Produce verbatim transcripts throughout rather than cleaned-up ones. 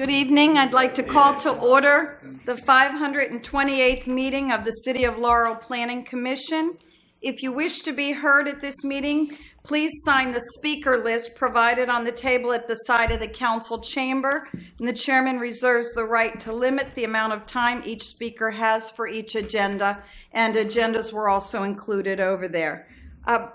Good evening. I'd like to call to order the five hundred twenty-eighth meeting of the City of Laurel Planning Commission. If you wish to be heard at this meeting, please sign the speaker list provided on the table at the side of the council chamber, and the chairman reserves the right to limit the amount of time each speaker has for each agenda, and agendas were also included over there. Uh,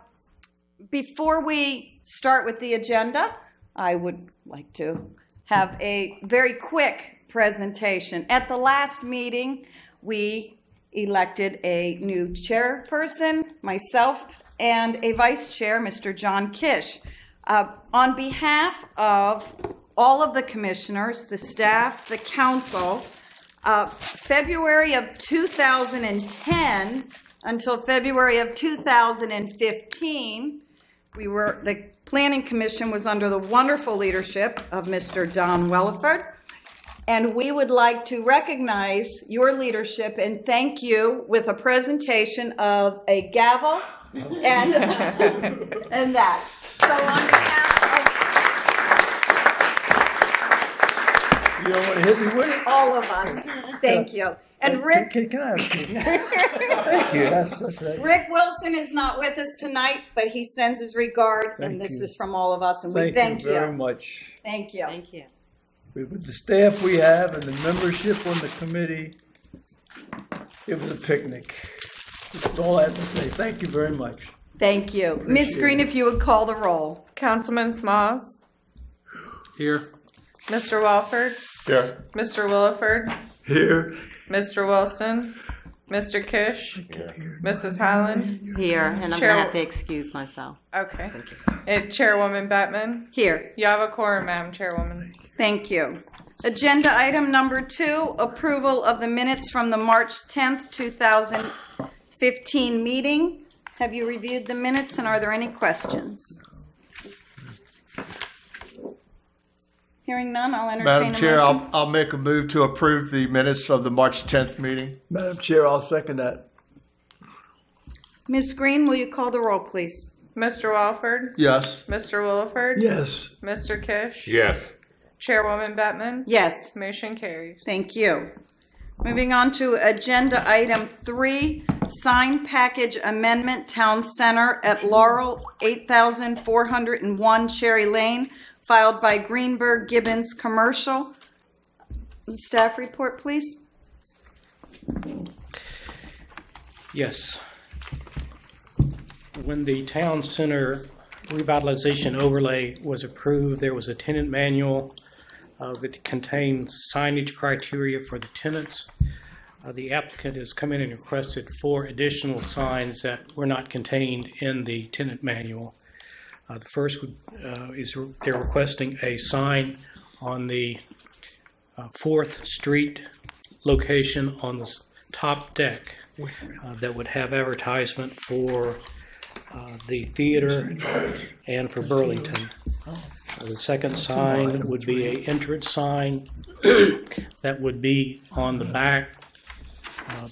before we start with the agenda, I would like to have a very quick presentation. At the last meeting, we elected a new chairperson, myself, and a vice chair, Mister John Kish. Uh, on behalf of all of the commissioners, the staff, the council, uh, February of two thousand ten until February of two thousand fifteen, we were, the Planning Commission was under the wonderful leadership of Mister Don Williford, and we would like to recognize your leadership and thank you with a presentation of a gavel and, and that. So on behalf of you don't want to hit me with it? All of us, thank you. And Rick, can, can I ask you? Thank you. That's, that's right. Rick Wilson is not with us tonight, but he sends his regard, thank and this you. Is from all of us, and thank we thank you very you. much. Thank you. Thank you. With the staff we have and the membership on the committee, it was a picnic. That's all I have to say. Thank you very much. Thank you, Miss Green. It. If you would call the roll. Councilman Smoss. Here. Mister Williford. Here. Mister Williford. Here. Mister Wilson, Mister Kish, here. Missus Highland, here, and I'm Chair gonna have to excuse myself. Okay. Thank you. It, Chairwoman Bettman, here. You have a quorum, Madam Chairwoman. Thank you. Agenda item number two: approval of the minutes from the March tenth, two thousand fifteen meeting. Have you reviewed the minutes, and are there any questions? Hearing none, I'll entertain Madam a motion. Chair, I'll, I'll make a move to approve the minutes of the March tenth meeting. Madam Chair, I'll second that. Miz Green, will you call the roll, please? Mister Williford? Yes. Mister Williford? Yes. Mister Kish? Yes. Chairwoman Bettman? Yes. Motion carries. Thank you. Moving on to agenda item three, sign package amendment, Towne Centre at Laurel, eight thousand four hundred one Cherry Lane, filed by Greenberg Gibbons Commercial. Staff report, please. Yes. When the Towne Centre revitalization overlay was approved, there was a tenant manual uh, that contained signage criteria for the tenants. Uh, the applicant has come in and requested four additional signs that were not contained in the tenant manual. Uh, the first uh, is re they're requesting a sign on the uh, fourth Street location on the top deck uh, that would have advertisement for uh, the theater and for Burlington. Uh, the second sign would be an entrance sign that would be on the back uh,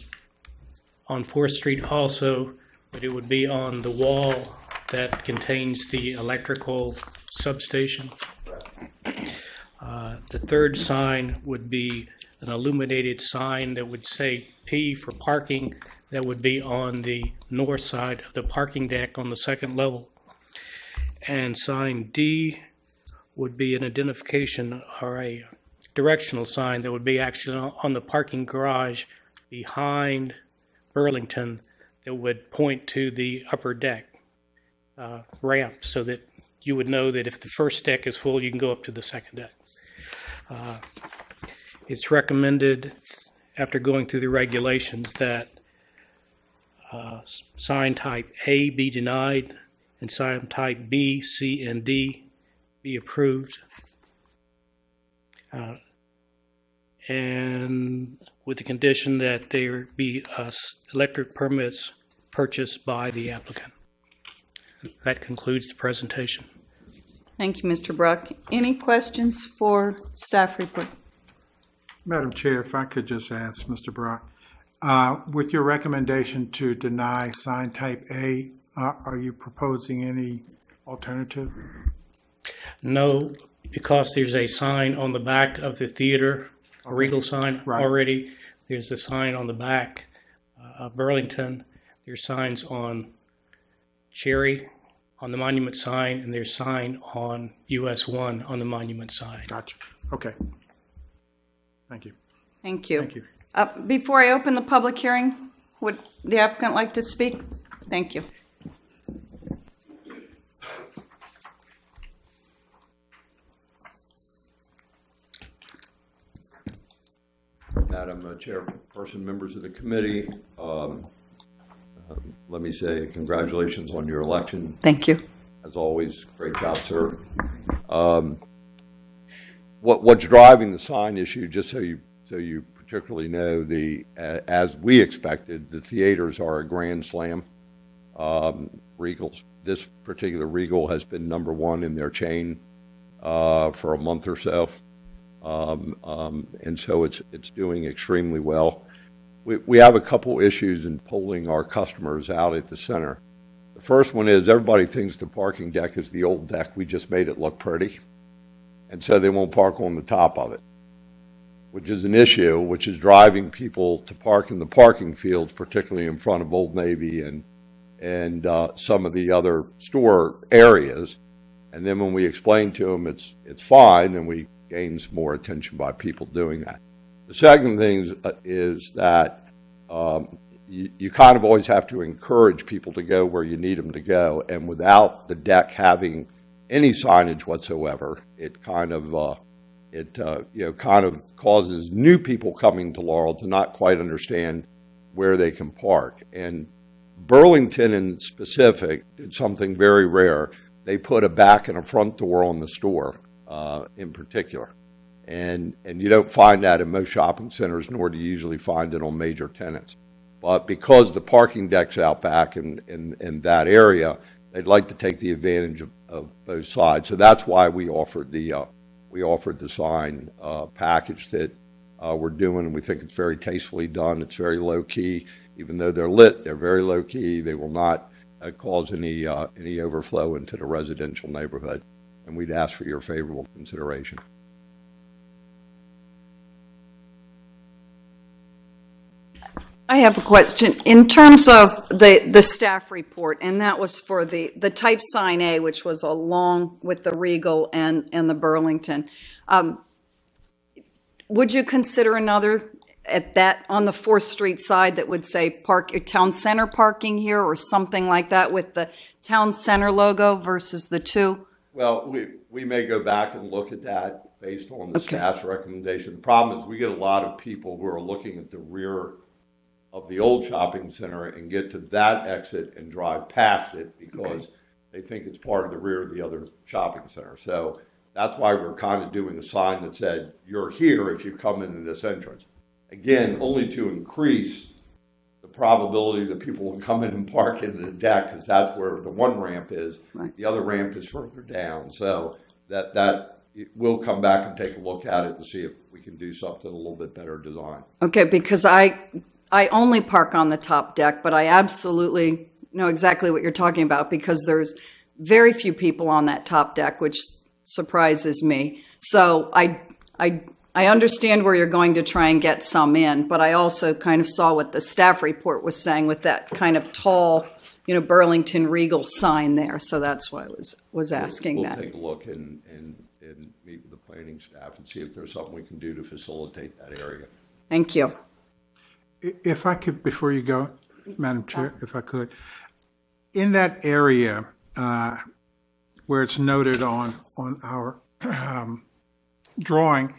on fourth Street also, but it would be on the wall that contains the electrical substation. Uh, the third sign would be an illuminated sign that would say P for parking, that would be on the north side of the parking deck on the second level. And sign D would be an identification or a directional sign that would be actually on the parking garage behind Burlington that would point to the upper deck. Uh, ramp so that you would know that if the first deck is full, you can go up to the second deck. Uh, it's recommended, after going through the regulations, that uh, sign type A be denied and sign type B, C, and D be approved. Uh, and with the condition that there be uh, electric permits purchased by the applicant. That concludes the presentation. Thank you, Mister Brock. Any questions for staff report? Madam Chair, if I could just ask Mister Brock, uh, with your recommendation to deny sign type A, uh, are you proposing any alternative? No, because there's a sign on the back of the theater, a Regal sign right. already. There's a sign on the back uh, of Burlington. There's signs on Cherry on the monument sign, and there's sign on U S one on the monument sign. Gotcha. Okay. Thank you. Thank you. Thank you. Uh, before I open the public hearing, would the applicant like to speak? Thank you. Madam uh, Chairperson, members of the committee, um, uh, let me say congratulations on your election. Thank you. As always, great job, sir. Um, what, what's driving the sign issue, just so you, so you particularly know, the uh, as we expected, the theaters are a grand slam. Um, Regal's, this particular Regal has been number one in their chain uh, for a month or so. Um, um, and so it's it's doing extremely well. We, we have a couple issues in polling our customers out at the center. The first one is everybody thinks the parking deck is the old deck. We just made it look pretty. And so they won't park on the top of it, which is an issue, which is driving people to park in the parking fields, particularly in front of Old Navy and, and uh, some of the other store areas. And then when we explain to them it's, it's fine, then we gains more attention by people doing that. The second thing is, uh, is that um, you, you kind of always have to encourage people to go where you need them to go, and without the deck having any signage whatsoever, it kind of uh, it uh, you know kind of causes new people coming to Laurel to not quite understand where they can park. And Burlington in specific did something very rare. They put a back and a front door on the store. Uh, in particular, and and you don't find that in most shopping centers, nor do you usually find it on major tenants. But because the parking deck's out back in, in, in that area, they'd like to take the advantage of, of both sides. So that's why we offered the uh, we offered the sign uh, package that uh, we're doing, and we think it's very tastefully done. It's very low key, even though they're lit. They're very low key. They will not uh, cause any uh, any overflow into the residential neighborhood. And we'd ask for your favorable consideration. I have a question. In terms of the, the staff report, and that was for the, the type sign A, which was along with the Regal and, and the Burlington, um, would you consider another at that on the fourth Street side that would say park your Towne Center parking here or something like that with the Towne Center logo versus the two? Well, we, we may go back and look at that based on the okay. staff's recommendation. The problem is we get a lot of people who are looking at the rear of the old shopping center and get to that exit and drive past it because okay. they think it's part of the rear of the other shopping center. So that's why we're kind of doing a sign that said, you're here if you come into this entrance. Again, only to increase the probability that people will come in and park into the deck, because that's where the one ramp is. Right. The other ramp is further down. So that that we'll come back and take a look at it and see if we can do something a little bit better design. Okay, because I I only park on the top deck, but I absolutely know exactly what you're talking about because there's very few people on that top deck, which surprises me. So I I. I understand where you're going to try and get some in, but I also kind of saw what the staff report was saying with that kind of tall, you know, Burlington Regal sign there. So that's why I was, was asking we'll, we'll that. We'll take a look and, and, and meet with the planning staff and see if there's something we can do to facilitate that area. Thank you. If I could, before you go, Madam Chair, if I could, in that area uh, where it's noted on, on our um, drawing,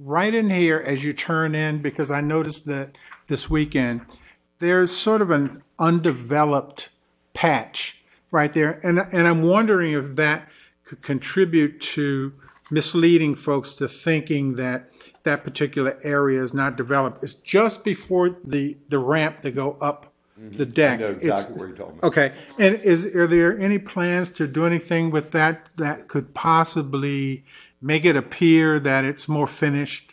right in here as you turn in, because I noticed that this weekend, there's sort of an undeveloped patch right there. And, and I'm wondering if that could contribute to misleading folks to thinking that that particular area is not developed. It's just before the, the ramp to go up mm-hmm. the deck. I know exactly it's, where you're talking about. Okay. And is, are there any plans to do anything with that that could possibly make it appear that it's more finished?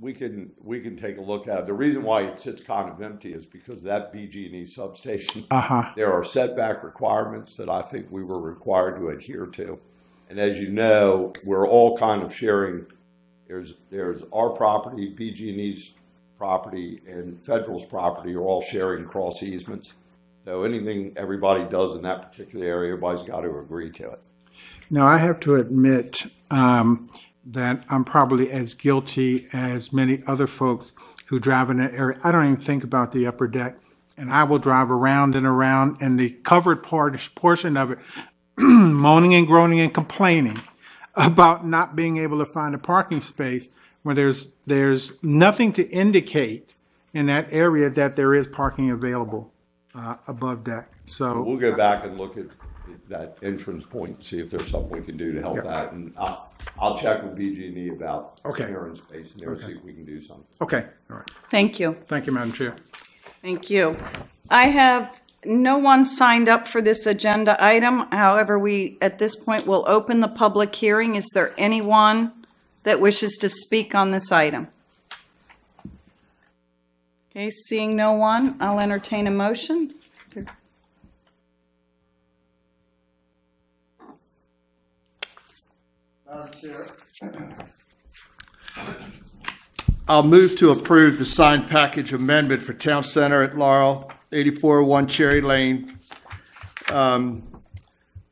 We can we can take a look at it. The reason why it sits kind of empty is because that B G E substation, uh-huh. there are setback requirements that I think we were required to adhere to. And as you know, we're all kind of sharing. There's, there's our property, P G and E's property, and Federal's property are all sharing cross easements. So anything everybody does in that particular area, everybody's got to agree to it. Now, I have to admit um, that I'm probably as guilty as many other folks who drive in that area. I don't even think about the upper deck, and I will drive around and around, and the covered part, portion of it, moaning and groaning and complaining about not being able to find a parking space where there's there's nothing to indicate in that area that there is parking available uh, above deck. So we'll go back and look at that entrance point and see if there's something we can do to help yeah. that. And I'll, I'll check with B G and E about okay. air and space and there okay. and see if we can do something. Okay. All right. Thank you. Thank you, Madam Chair. Thank you. I have no one signed up for this agenda item. However, we at this point will open the public hearing. Is there anyone that wishes to speak on this item? Okay, seeing no one, I'll entertain a motion. Madam Chair, I'll move to approve the signed package amendment for Towne Centre at Laurel, eighty-four oh one Cherry Lane, um,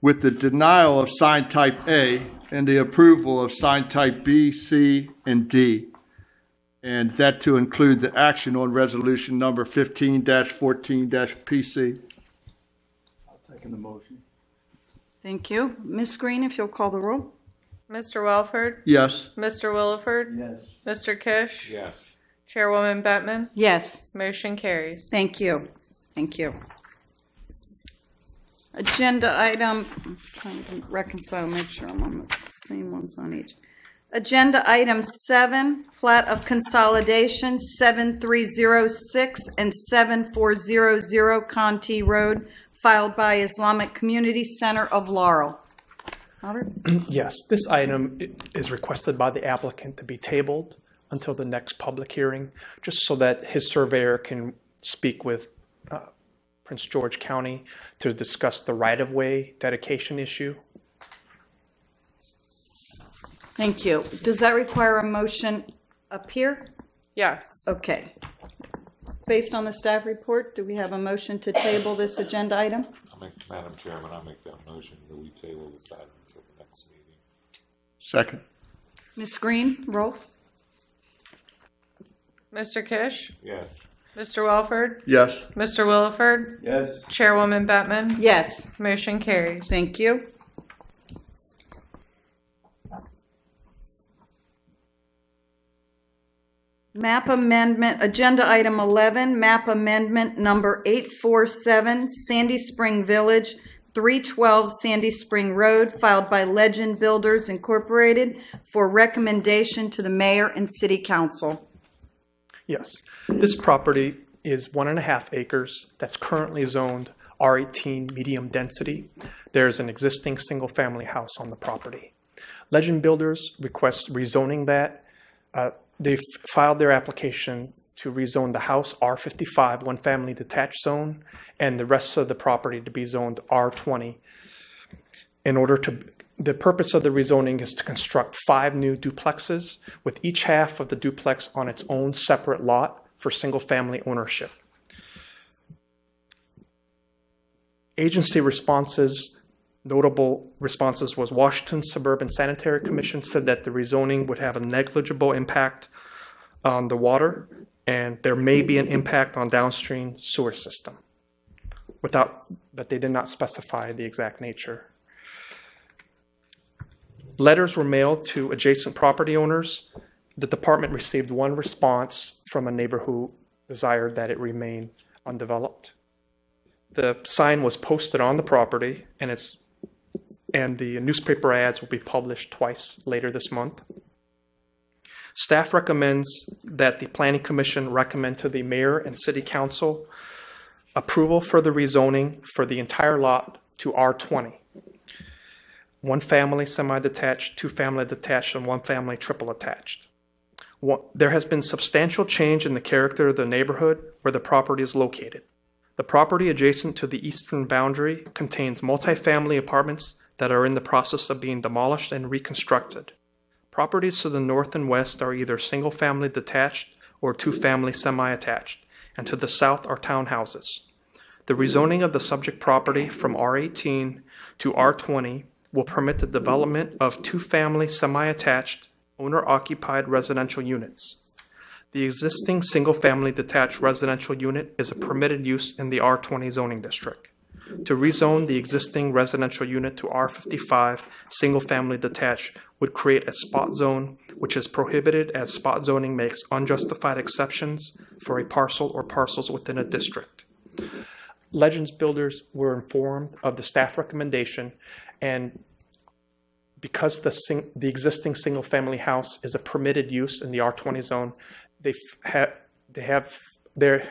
with the denial of sign type A and the approval of sign type B, C, and D, and that to include the action on resolution number fifteen dash fourteen dash P C. I'll second the motion. Thank you. Miss Green, if you'll call the roll. Mister Williford? Yes. Mister Williford? Yes. Mister Kish? Yes. Chairwoman Bettman? Yes. Motion carries. Thank you. Thank you. Agenda item, I'm trying to reconcile, make sure I'm on the same ones on each. Agenda item seven, plat of consolidation seven three zero six and seven four zero zero Contee Road, filed by Islamic Community Center of Laurel. Robert? Yes, this item is requested by the applicant to be tabled until the next public hearing, just so that his surveyor can speak with uh, Prince George County to discuss the right-of-way dedication issue. Thank you. Does that require a motion up here? Yes. Okay. Based on the staff report, do we have a motion to table this agenda item? I make, Madam Chairman, I make that motion that we table this item until the next meeting. Second. Miz Green, roll. Mister Kish? Yes. Mister Williford? Yes. Mister Williford? Yes. Chairwoman Bettman? Yes. Motion carries. Thank you. Map amendment, agenda item eleven, map amendment number eight four seven, Sandy Spring Village, three twelve Sandy Spring Road, filed by Legend Builders Incorporated for recommendation to the mayor and city council. Yes, this property is one and a half acres that's currently zoned R eighteen medium density. There's an existing single family house on the property. Legend Builders requests rezoning that. Uh, they filed their application to rezone the house R fifty-five, one family detached zone, and the rest of the property to be zoned R twenty. In order to, the purpose of the rezoning is to construct five new duplexes, with each half of the duplex on its own separate lot for single-family ownership. Agency responses, notable responses, was Washington Suburban Sanitary Commission said that the rezoning would have a negligible impact on the water, and there may be an impact on downstream sewer system, without, but they did not specify the exact nature. Letters were mailed to adjacent property owners. The department received one response from a neighbor who desired that it remain undeveloped. The sign was posted on the property, and it's and the newspaper ads will be published twice later this month. Staff recommends that the Planning Commission recommend to the mayor and city council approval for the rezoning for the entire lot to R twenty. One family semi-detached, two family detached, and one family triple attached. One, there has been substantial change in the character of the neighborhood where the property is located. The property adjacent to the eastern boundary contains multifamily apartments that are in the process of being demolished and reconstructed. Properties to the north and west are either single-family detached or two-family semi-attached, and to the south are townhouses. The rezoning of the subject property from R eighteen to R twenty will permit the development of two-family semi-attached owner-occupied residential units. The existing single-family detached residential unit is a permitted use in the R twenty zoning district. To rezone the existing residential unit to R fifty-five single-family detached would create a spot zone, which is prohibited as spot zoning makes unjustified exceptions for a parcel or parcels within a district. Legends Builders were informed of the staff recommendation, and because the, sing the existing single-family house is a permitted use in the R twenty zone, they have they have they're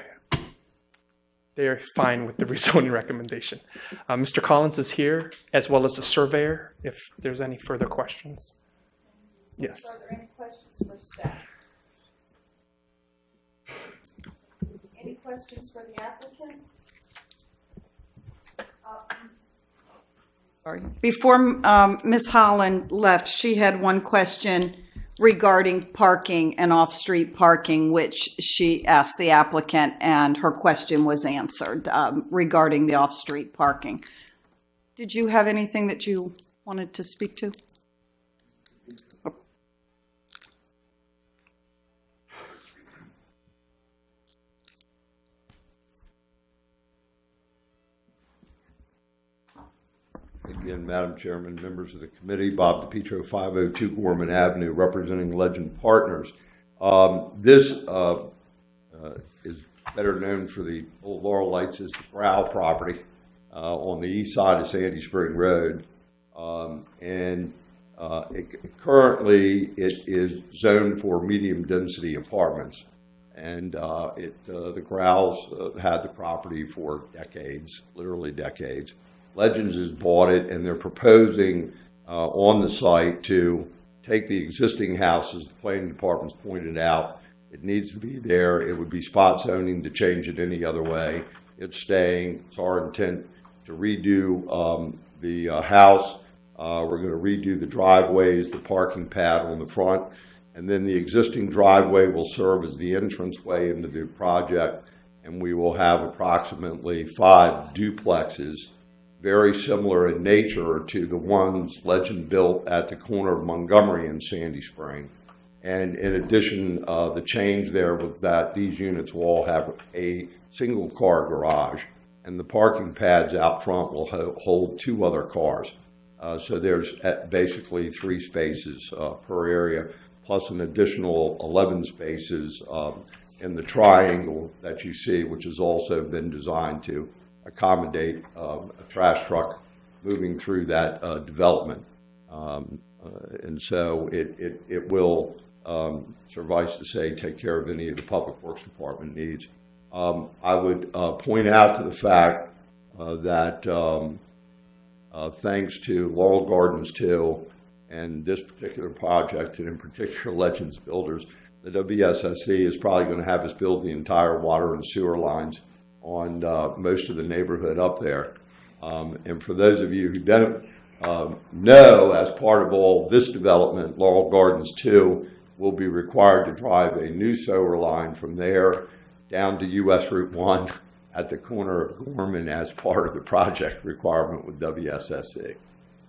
they're fine with the rezoning recommendation. Uh, Mister Collins is here, as well as the surveyor, if there's any further questions. Yes. Are there any questions for staff? Any questions for the applicant? Um, Sorry. Before um, Miz Holland left, she had one question regarding parking and off-street parking, which she asked the applicant, and her question was answered um, regarding the off-street parking. Did you have anything that you wanted to speak to? Oh. Again, Madam Chairman, members of the committee, Bob DePietro, five oh two Gorman Avenue, representing Legend Partners. Um, this uh, uh, is better known for the old Laurel Lights as the Brow property uh, on the east side of Sandy Spring Road. Um, and uh, it, currently it is zoned for medium density apartments. And uh, it, uh, the Growls uh, had the property for decades, literally decades. Legends has bought it, and they're proposing uh, on the site to take the existing houses. The planning department's pointed out it needs to be there. It would be spot zoning to change it any other way. It's staying. It's our intent to redo um, the uh, house. Uh, we're going to redo the driveways, the parking pad on the front, and then the existing driveway will serve as the entranceway into the project, and we will have approximately five duplexes, very similar in nature to the ones Legend built at the corner of Montgomery and Sandy Spring. And in addition, uh, the change there was that these units will all have a single car garage, and the parking pads out front will ho hold two other cars. Uh, so there's at basically three spaces uh, per area, plus an additional eleven spaces um, in the triangle that you see, which has also been designed to accommodate um, a trash truck moving through that uh, development. Um, uh, and so it, it, it will, um, suffice to say, take care of any of the Public Works Department needs. Um, I would uh, point out to the fact uh, that um, uh, thanks to Laurel Gardens two and this particular project, and in particular Legends Builders, the W S S C is probably going to have us build the entire water and sewer lines on uh, most of the neighborhood up there. Um, and for those of you who don't um, know, as part of all this development, Laurel Gardens two will be required to drive a new sewer line from there down to U S Route one at the corner of Gorman as part of the project requirement with W S S C.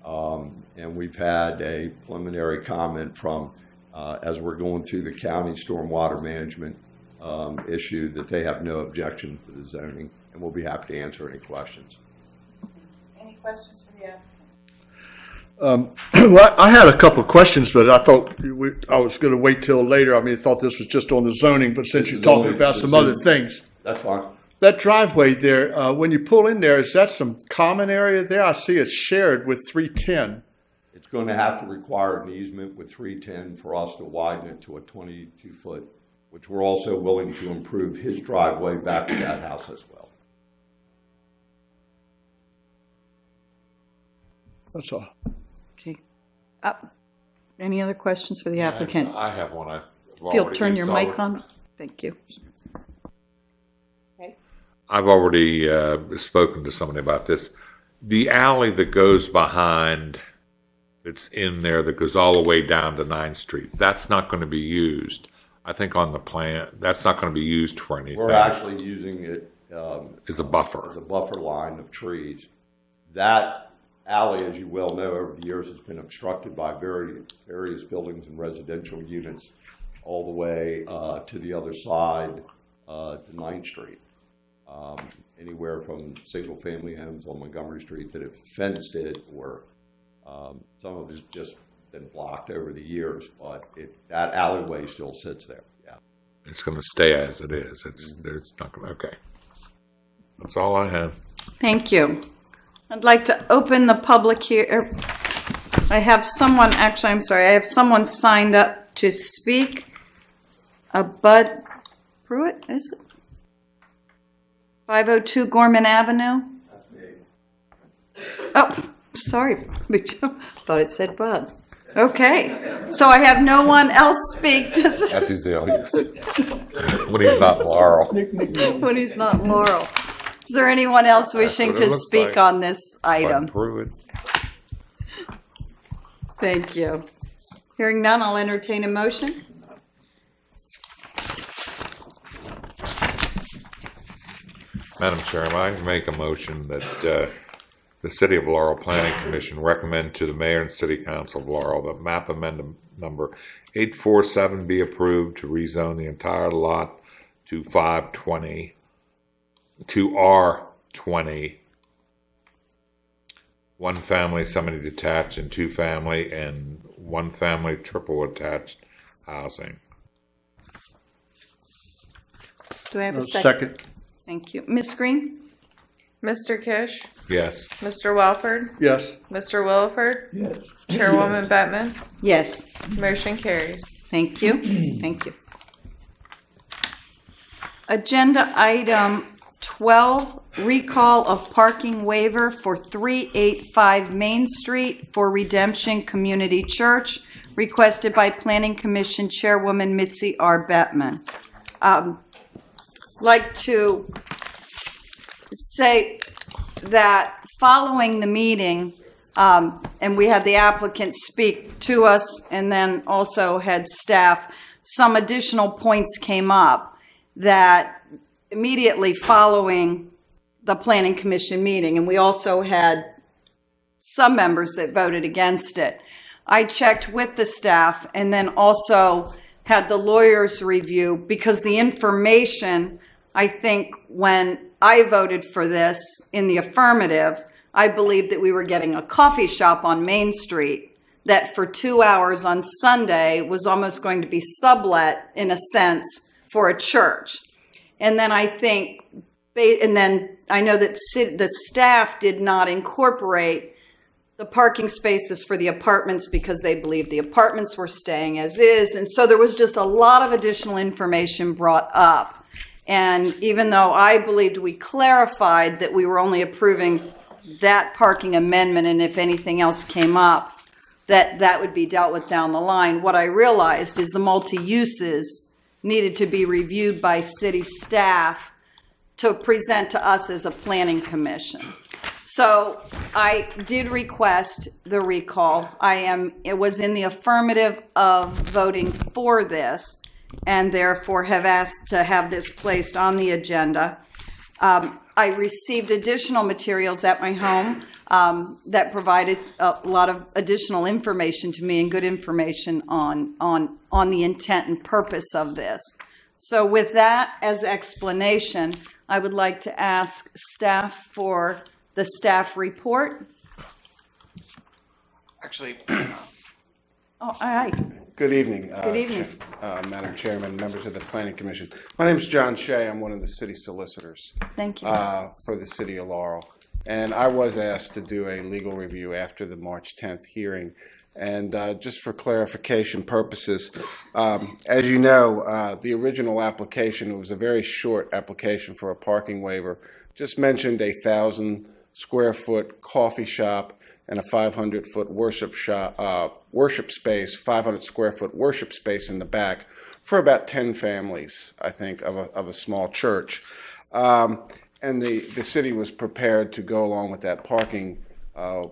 Um, and we've had a preliminary comment from, uh, as we're going through the county stormwater management Um, issue, that they have no objection to the zoning, and we'll be happy to answer any questions. Any questions for the applicant? Um, well, I had a couple of questions, but I thought we, I was going to wait till later. I mean, I thought this was just on the zoning, but since you're talking only, about some other is, things. That's fine. That driveway there, uh, when you pull in there, is that some common area there? I see it's shared with three ten. It's going to have to require an easement with three ten for us to widen it to a twenty-two foot, which we're also willing to improve his driveway back to that house as well. That's all. Okay. Uh, any other questions for the applicant? I have, I have one. I, if you'll turn your mic on. Thank you. Okay. I've already uh, spoken to somebody about this. the alley that goes behind, that's in there, that goes all the way down to ninth Street, that's not going to be used. I think on the plan, that's not going to be used for anything. We're actually using it um, as a buffer. As a buffer line of trees. That alley, as you well know, over the years has been obstructed by very various buildings and residential units all the way uh, to the other side uh, to ninth Street. Um, anywhere from single family homes on Montgomery Street that have fenced it, or um, some of it's just been blocked over the years, but it, that alleyway still sits there. Yeah, it's going to stay as it is. It's mm-hmm. It's not going. Okay, that's all I have. Thank you. I'd like to open the public here. I have someone. Actually, I'm sorry. I have someone signed up to speak. A Bud Pruitt, is it? five oh two Gorman Avenue. That's me. Oh, sorry. Thought it said Bud. Okay. So I have no one else speak. That's his alias. When he's not Laurel. When he's not Laurel. Is there anyone else wishing to speak like on this item? Thank you. Hearing none, I'll entertain a motion. Madam Chair, I make a motion that uh, the City of Laurel Planning Commission recommend to the Mayor and City Council of Laurel that map amendment number eight forty-seven be approved to rezone the entire lot to five twenty, to R twenty, one family semi-detached and two family and one family triple attached housing. Do I have a second? Second. Thank you. Miss Green? Mister Kish? Yes. Mister Welford? Yes. Mister Williford? Yes. Chairwoman yes. Bettman? Yes. Motion carries. Thank you. Thank you. Agenda item twelve, recall of parking waiver for three eighty-five Main Street for Redemption Community Church, requested by Planning Commission Chairwoman Mitzi R. Bettman. Um, like to say that following the meeting, um, and we had the applicant speak to us and then also had staff, some additional points came up that immediately following the Planning Commission meeting, and we also had some members that voted against it. I checked with the staff and then also had the lawyers review, because the information, I think when I voted for this in the affirmative, I believed that we were getting a coffee shop on Main Street that for two hours on Sunday was almost going to be sublet in a sense for a church. And then I think, and then I know that the staff did not incorporate the parking spaces for the apartments because they believed the apartments were staying as is. And so there was just a lot of additional information brought up. And even though I believed we clarified that we were only approving that parking amendment, and if anything else came up, that that would be dealt with down the line, what I realized is the multi-uses needed to be reviewed by city staff to present to us as a planning commission. So I did request the recall. I am, it was in the affirmative of voting for this, and therefore have asked to have this placed on the agenda. Um, I received additional materials at my home um, that provided a lot of additional information to me and good information on, on, on the intent and purpose of this. So with that as explanation, I would like to ask staff for the staff report. Actually. Oh, aye. Good evening. Good uh, evening. Uh, Madam Chairman, members of the Planning Commission. My name is John Shea. I'm one of the city solicitors. Thank you. Uh, for the City of Laurel. And I was asked to do a legal review after the March tenth hearing. And uh, just for clarification purposes, um, as you know, uh, the original application was a very short application for a parking waiver. Just mentioned a thousand square foot coffee shop and a five hundred foot worship shop, uh, worship space, five hundred square foot worship space in the back for about ten families, I think, of a, of a small church. Um, And the, the city was prepared to go along with that parking uh,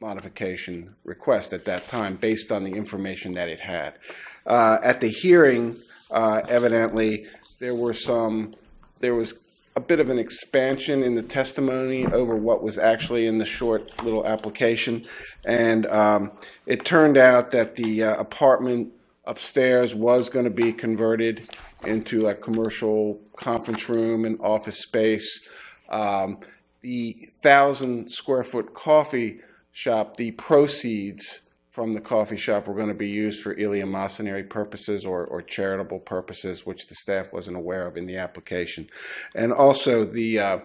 modification request at that time based on the information that it had. Uh, at the hearing, uh, evidently, there were some, there was a bit of an expansion in the testimony over what was actually in the short little application. And um, it turned out that the uh, apartment upstairs was going to be converted into a commercial conference room and office space. Um, the thousand square foot coffee shop, the proceeds from the coffee shop were going to be used for eleemosynary purposes or, or charitable purposes, which the staff wasn't aware of in the application. And also the uh,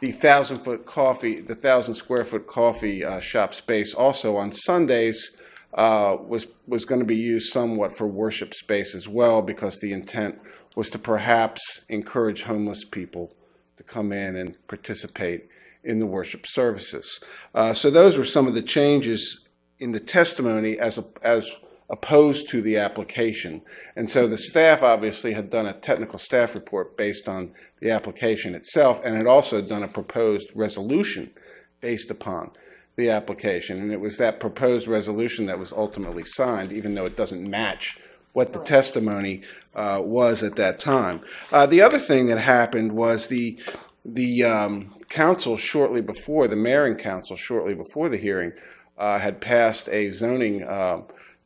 the thousand foot coffee, the thousand square foot coffee uh, shop space also on Sundays uh, was was going to be used somewhat for worship space as well, because the intent was to perhaps encourage homeless people to come in and participate in the worship services. Uh, so those were some of the changes in the testimony as a, as opposed to the application. And so the staff obviously had done a technical staff report based on the application itself, and had also done a proposed resolution based upon the application. And it was that proposed resolution that was ultimately signed, even though it doesn't match what the testimony uh, was at that time. Uh, the other thing that happened was the, the um, council shortly before, the mayor and council shortly before the hearing, Uh, had passed a zoning uh,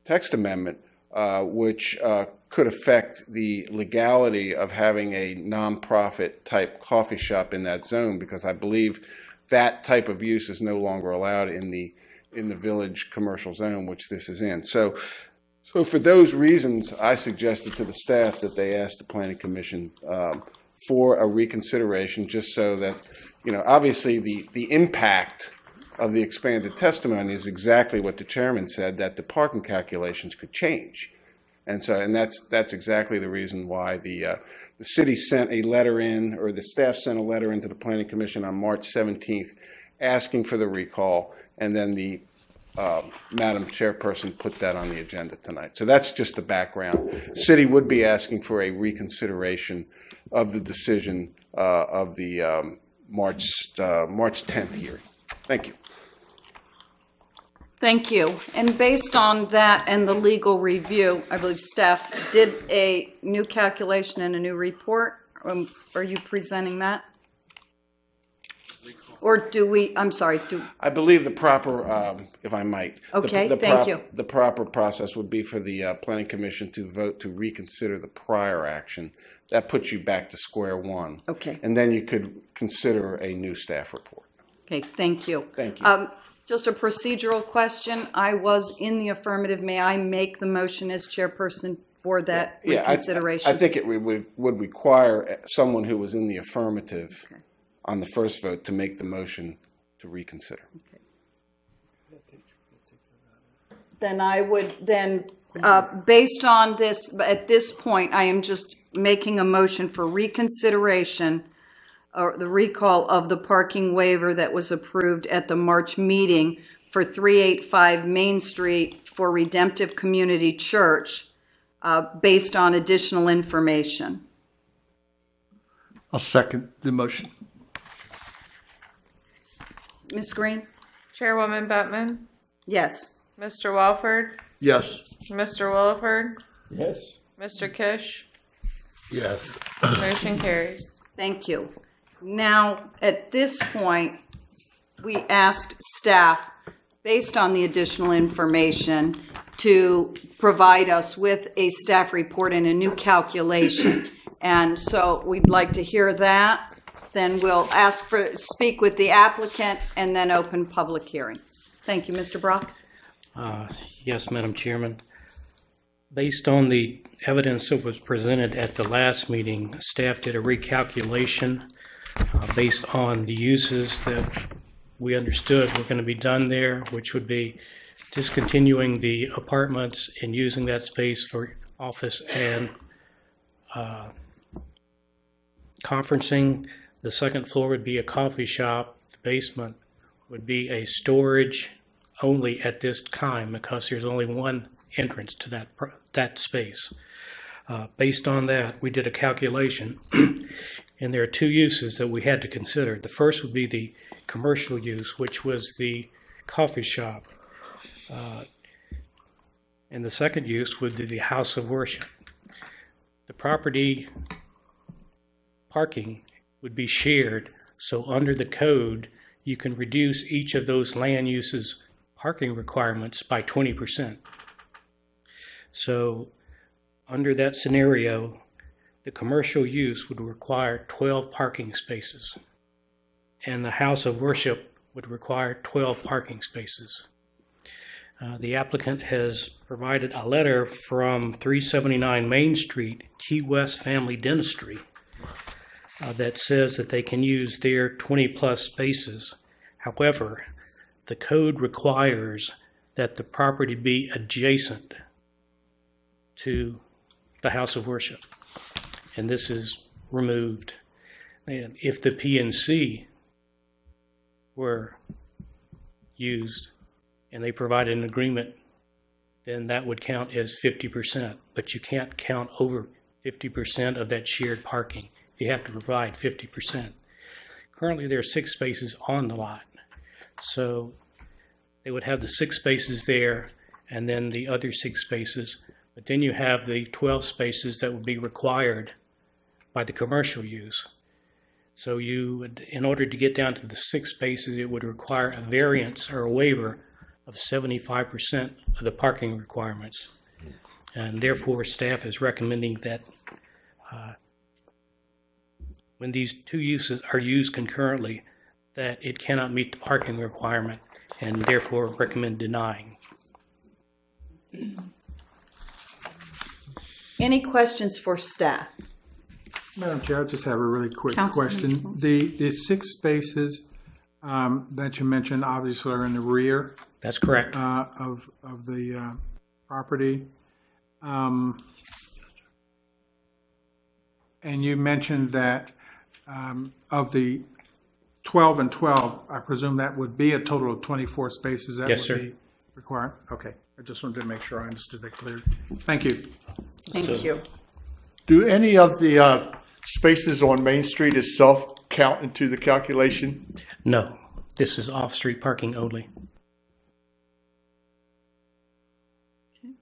text amendment, uh, which uh, could affect the legality of having a nonprofit type coffee shop in that zone, because I believe that type of use is no longer allowed in the in the village commercial zone, which this is in. So, so for those reasons, I suggested to the staff that they ask the Planning Commission um, for a reconsideration, just so that, you know, obviously the the impact of the expanded testimony is exactly what the chairman said, that the parking calculations could change. And so, and that's that's exactly the reason why the uh, the city sent a letter in, or the staff sent a letter into the Planning Commission on March seventeenth asking for the recall, and then the uh, Madam Chairperson put that on the agenda tonight. So that's just the background. City would be asking for a reconsideration of the decision uh, of the um, March uh, March tenth hearing. Thank you. Thank you. And based on that and the legal review, I believe staff did a new calculation and a new report. Um, are you presenting that? Or do we, I'm sorry. Do, I believe the proper, um, if I might. Okay, the, the thank prop, you. The proper process would be for the uh, Planning Commission to vote to reconsider the prior action. That puts you back to square one. Okay. And then you could consider a new staff report. Okay, thank you. Thank you. Um, just a procedural question. I was in the affirmative. May I make the motion as chairperson for that yeah, reconsideration? I, th I think it would, would require someone who was in the affirmative okay. on the first vote to make the motion to reconsider. Okay. Then I would, then uh, based on this, at this point, I am just making a motion for reconsideration or the recall of the parking waiver that was approved at the March meeting for three eighty-five Main Street for Redemptive Community Church uh, based on additional information. I'll second the motion. Miz Green? Chairwoman Bettman? Yes. Mister Williford? Yes. Mister Williford? Yes. Mister Kish? Yes. Motion carries. Thank you. Now, at this point, we asked staff, based on the additional information, to provide us with a staff report and a new calculation. And so we'd like to hear that. Then we'll ask for, speak with the applicant, and then open public hearing. Thank you, Mister Brock. Uh, yes, Madam Chairman. Based on the evidence that was presented at the last meeting, staff did a recalculation Uh, based on the uses that we understood were going to be done there, which would be discontinuing the apartments and using that space for office and uh, conferencing. The second floor would be a coffee shop. The basement would be a storage only at this time, because there's only one entrance to that, that space. Uh, based on that, we did a calculation. And there are two uses that we had to consider. The first would be the commercial use, which was the coffee shop. Uh, and the second use would be the house of worship. The property parking would be shared, so under the code, you can reduce each of those land uses parking requirements by twenty percent. So under that scenario, the commercial use would require twelve parking spaces, and the house of worship would require twelve parking spaces. Uh, the applicant has provided a letter from three seventy-nine Main Street, Key West Family Dentistry, uh, that says that they can use their twenty plus spaces. However, the code requires that the property be adjacent to the house of worship, and this is removed. And if the P N C were used and they provided an agreement, then that would count as fifty percent, but you can't count over fifty percent of that shared parking. You have to provide fifty percent. Currently there are six spaces on the lot, so they would have the six spaces there and then the other six spaces, but then you have the twelve spaces that would be required by the commercial use. So you would, in order to get down to the six spaces, it would require a variance or a waiver of seventy-five percent of the parking requirements. And therefore, staff is recommending that uh, when these two uses are used concurrently, that it cannot meet the parking requirement, and therefore recommend denying. Any questions for staff? Madam Chair, I just have a really quick Councilman question. Smith. The the six spaces um, that you mentioned obviously are in the rear. That's correct. Uh, of of the uh, property, um, and you mentioned that um, of the twelve and twelve, I presume that would be a total of twenty-four spaces that yes, would sir. be required. Okay, I just wanted to make sure I understood that clearly. Thank you. Thank so. you. Do any of the uh, spaces on Main Street itself count into the calculation? No. This is off-street parking only. Okay.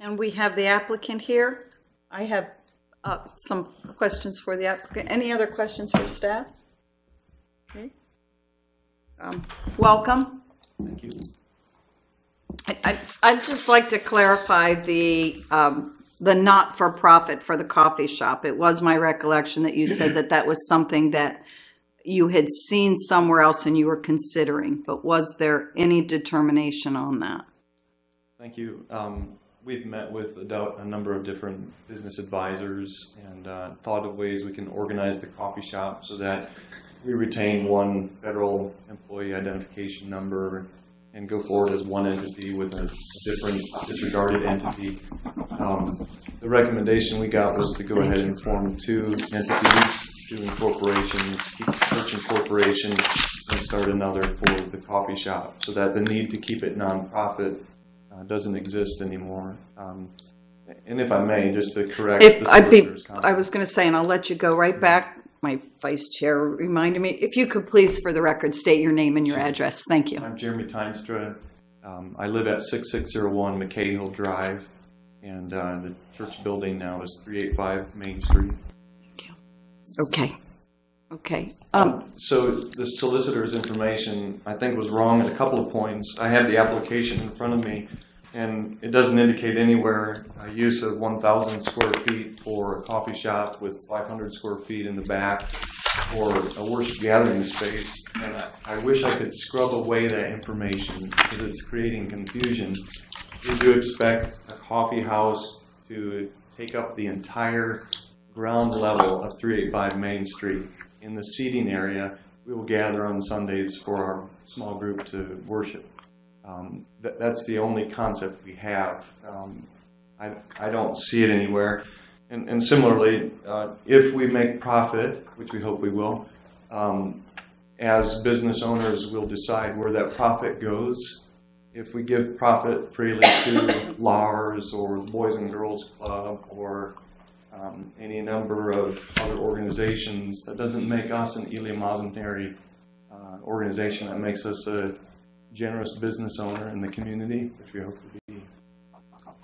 And we have the applicant here. I have uh, some questions for the applicant. Any other questions for staff? Okay. Um, welcome. Thank you. I, I, I'd just like to clarify the... Um, the not-for-profit for the coffee shop. It was my recollection that you said that that was something that you had seen somewhere else and you were considering, but was there any determination on that? Thank you. Um, we've met with a number of different business advisors and uh, thought of ways we can organize the coffee shop so that we retain one federal employee identification number and go forward as one entity with a different disregarded entity. Um, the recommendation we got was to go ahead and form two entities, two incorporations, keep the church incorporation, and start another for the coffee shop, so that the need to keep it nonprofit uh, doesn't exist anymore. Um, and if I may, just to correct if the solicitor's comment. I was going to say, and I'll let you go right back. My vice chair reminded me, if you could please, for the record, state your name and your sure. address. Thank you. I'm Jeremy Tynstra. Um, I live at sixty-six oh one McCahill Drive, and uh, the church building now is three eighty-five Main Street. Thank you. Okay. Okay. Um, so the solicitor's information, I think, was wrong at a couple of points. I have the application in front of me, and it doesn't indicate anywhere a use of one thousand square feet for a coffee shop with five hundred square feet in the back or a worship gathering space. And I, I wish I could scrub away that information because it's creating confusion. Would you expect a coffee house to take up the entire ground level of three eighty-five Main Street? In the seating area, we will gather on Sundays for our small group to worship. Um, that, that's the only concept we have. Um, I, I don't see it anywhere. And, and similarly, uh, if we make profit, which we hope we will, um, as business owners, we'll decide where that profit goes. If we give profit freely to L A R S or Boys and Girls Club or um, any number of other organizations. That doesn't make us an eleemosynary uh, organization. That makes us a generous business owner in the community, which we hope to be.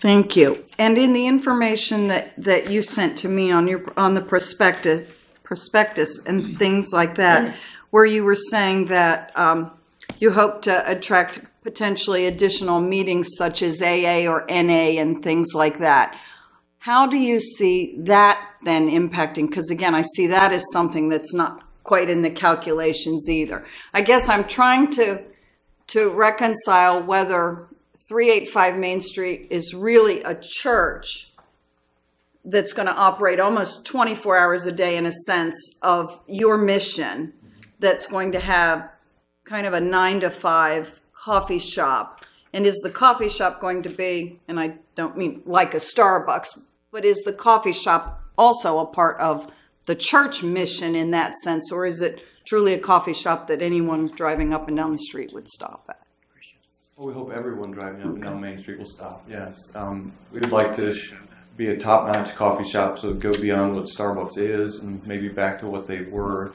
Thank you. And in the information that, that you sent to me on your on the prospectus, prospectus and things like that, where you were saying that um, you hope to attract potentially additional meetings such as A A or N A and things like that. How do you see that then impacting? Because again, I see that as something that's not quite in the calculations either. I guess I'm trying to to reconcile whether three eighty-five Main Street is really a church that's going to operate almost twenty-four hours a day in a sense of your mission, that's going to have kind of a nine to five coffee shop. And is the coffee shop going to be, and I don't mean like a Starbucks, but is the coffee shop also a part of the church mission in that sense, or is it truly a coffee shop that anyone driving up and down the street would stop at? Well, we hope everyone driving up and down Main Street will stop, yes. Um, we'd like to be a top-notch coffee shop, so go beyond what Starbucks is and maybe back to what they were.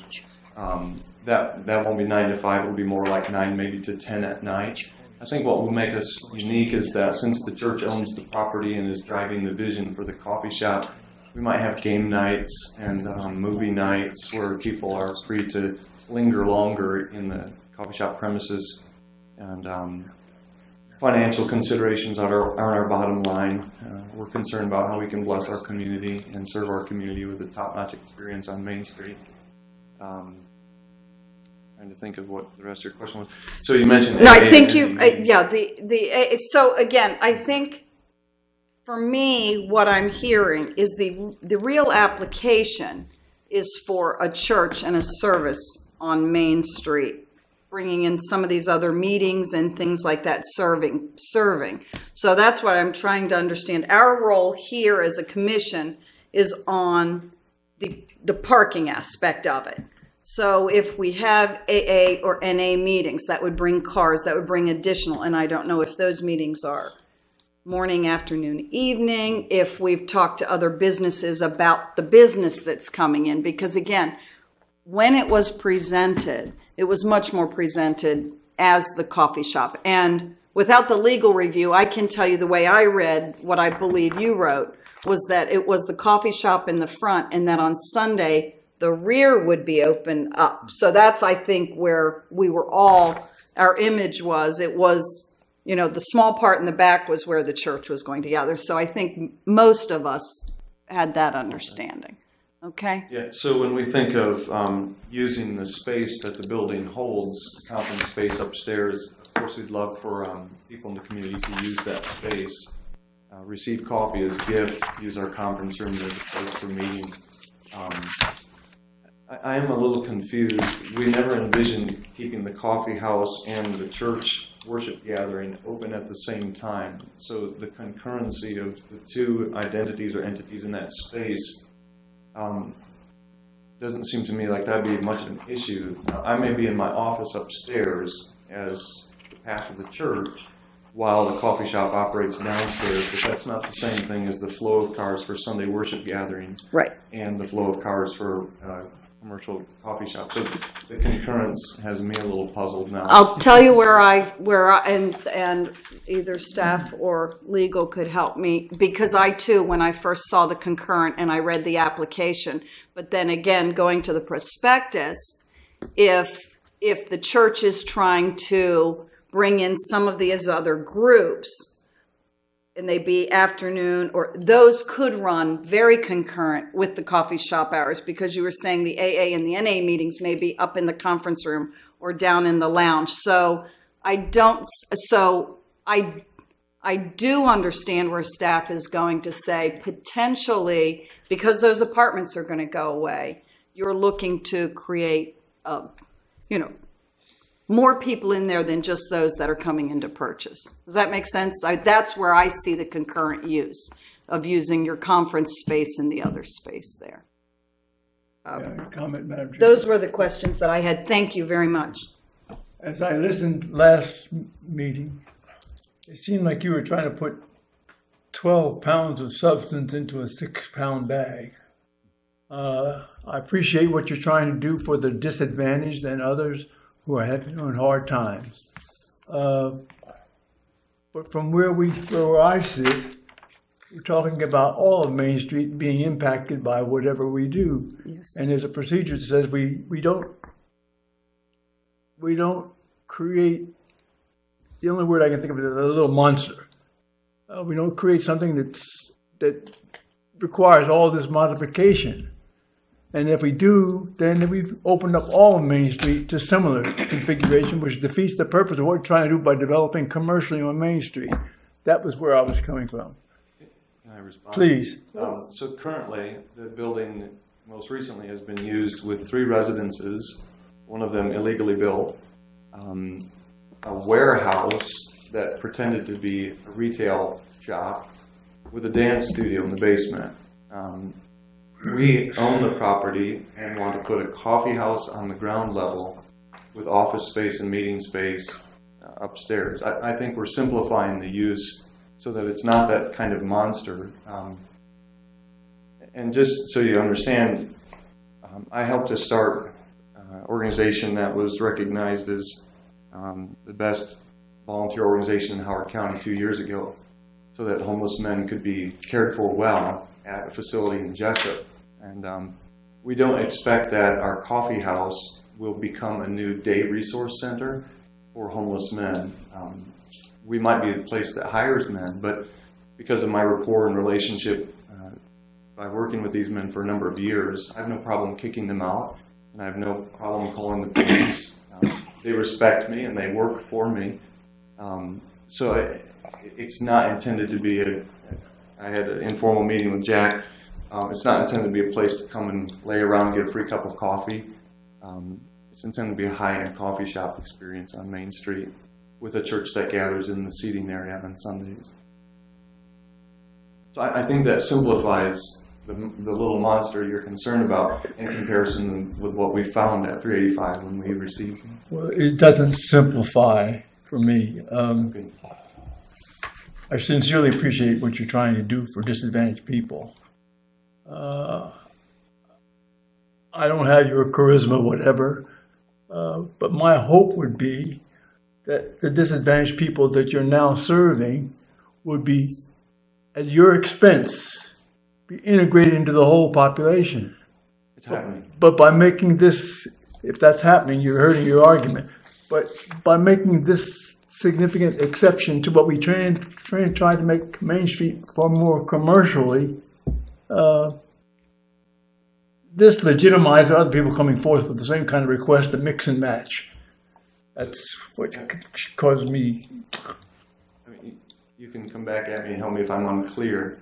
Um, that, that won't be nine to five, it will be more like nine maybe to ten at night. I think what will make us unique is that since the church owns the property and is driving the vision for the coffee shop, we might have game nights and um, movie nights where people are free to linger longer in the coffee shop premises. And um, financial considerations on our, on our bottom line. Uh, we're concerned about how we can bless our community and serve our community with a top-notch experience on Main Street. Um, trying to think of what the rest of your question was. So you mentioned. No, I think you. I, yeah, the the. Uh, so again, I think. For me, what I'm hearing is the the real application is for a church and a service on Main Street, bringing in some of these other meetings and things like that, serving, serving. So that's what I'm trying to understand. Our role here as a commission is on the the parking aspect of it. So if we have A A or N A meetings, that would bring cars, that would bring additional, and I don't know if those meetings are morning, afternoon, evening, if we've talked to other businesses about the business that's coming in. Because again, when it was presented, it was much more presented as the coffee shop. And without the legal review, I can tell you the way I read what I believe you wrote was that it was the coffee shop in the front and that on Sunday, the rear would be open up. So that's, I think, where we were all, our image was, it was, you know, the small part in the back was where the church was going to gather. So I think most of us had that understanding. Okay? Yeah, so when we think of um, using the space that the building holds, the conference space upstairs, of course we'd love for um, people in the community to use that space, uh, receive coffee as a gift, use our conference room as a place for meeting. Um, I, I am a little confused. We never envisioned keeping the coffee house and the church worship gathering open at the same time. So the concurrency of the two identities or entities in that space um, doesn't seem to me like that'd be much of an issue. Now, I may be in my office upstairs as the pastor of the church while the coffee shop operates downstairs, but that's not the same thing as the flow of cars for Sunday worship gatherings, right, and the flow of cars for uh, commercial coffee shop. So the concurrence has me a little puzzled now. I'll tell you where I where I, and and either staff or legal could help me, because I too, when I first saw the concurrent and I read the application, but then again going to the prospectus, if if the church is trying to bring in some of these other groups and they be afternoon, or those could run very concurrent with the coffee shop hours, because you were saying the A A and the N A meetings may be up in the conference room or down in the lounge. So I don't, so I, I do understand where staff is going to say potentially, because those apartments are going to go away, you're looking to create, a, you know, more people in there than just those that are coming in to purchase. Does that make sense? I, that's where I see the concurrent use of using your conference space and the other space there. Um, yeah, comment, Madam Chair. Those were the questions that I had. Thank you very much. As I listened last meeting, it seemed like you were trying to put twelve pounds of substance into a six-pound bag. Uh, I appreciate what you're trying to do for the disadvantaged and others who are having hard times. Uh, but from where we, where I sit, we're talking about all of Main Street being impacted by whatever we do. Yes. And there's a procedure that says we, we don't, we don't create, the only word I can think of is a little monster. Uh, we don't create something that's, that requires all this modification. And if we do, then we've opened up all Main Street to similar configuration, which defeats the purpose of what we're trying to do by developing commercially on Main Street. That was where I was coming from. Can I respond? Please. Um, so currently, the building most recently has been used with three residences, one of them illegally built, um, a warehouse that pretended to be a retail shop with a dance studio in the basement. Um, We own the property and want to put a coffee house on the ground level with office space and meeting space uh, upstairs. I, I think we're simplifying the use so that it's not that kind of monster. Um, and just so you understand, um, I helped to start an organization that was recognized as um, the best volunteer organization in Howard County two years ago so that homeless men could be cared for well at a facility in Jessup. And um, we don't expect that our coffee house will become a new day resource center for homeless men. Um, we might be the place that hires men, but because of my rapport and relationship uh, by working with these men for a number of years, I have no problem kicking them out, and I have no problem calling the police. Um, they respect me and they work for me. Um, so it, it's not intended to be a, I had an informal meeting with Jack. Um, it's not intended to be a place to come and lay around and get a free cup of coffee. Um, it's intended to be a high-end coffee shop experience on Main Street with a church that gathers in the seating area on Sundays. So I, I think that simplifies the, the little monster you're concerned about in comparison with what we found at three eighty-five when we received them. Well, it doesn't simplify for me. Um, okay. I sincerely appreciate what you're trying to do for disadvantaged people. Uh, I don't have your charisma, whatever, uh, but my hope would be that the disadvantaged people that you're now serving would be, at your expense, be integrated into the whole population. It's happening. But, but by making this, if that's happening, you're hurting your argument. But by making this significant exception to what we try, try, try to make Main Street far more commercially, uh, this legitimizes other people coming forth with the same kind of request to mix and match. That's what caused me. I mean, you can come back at me and help me if I'm unclear.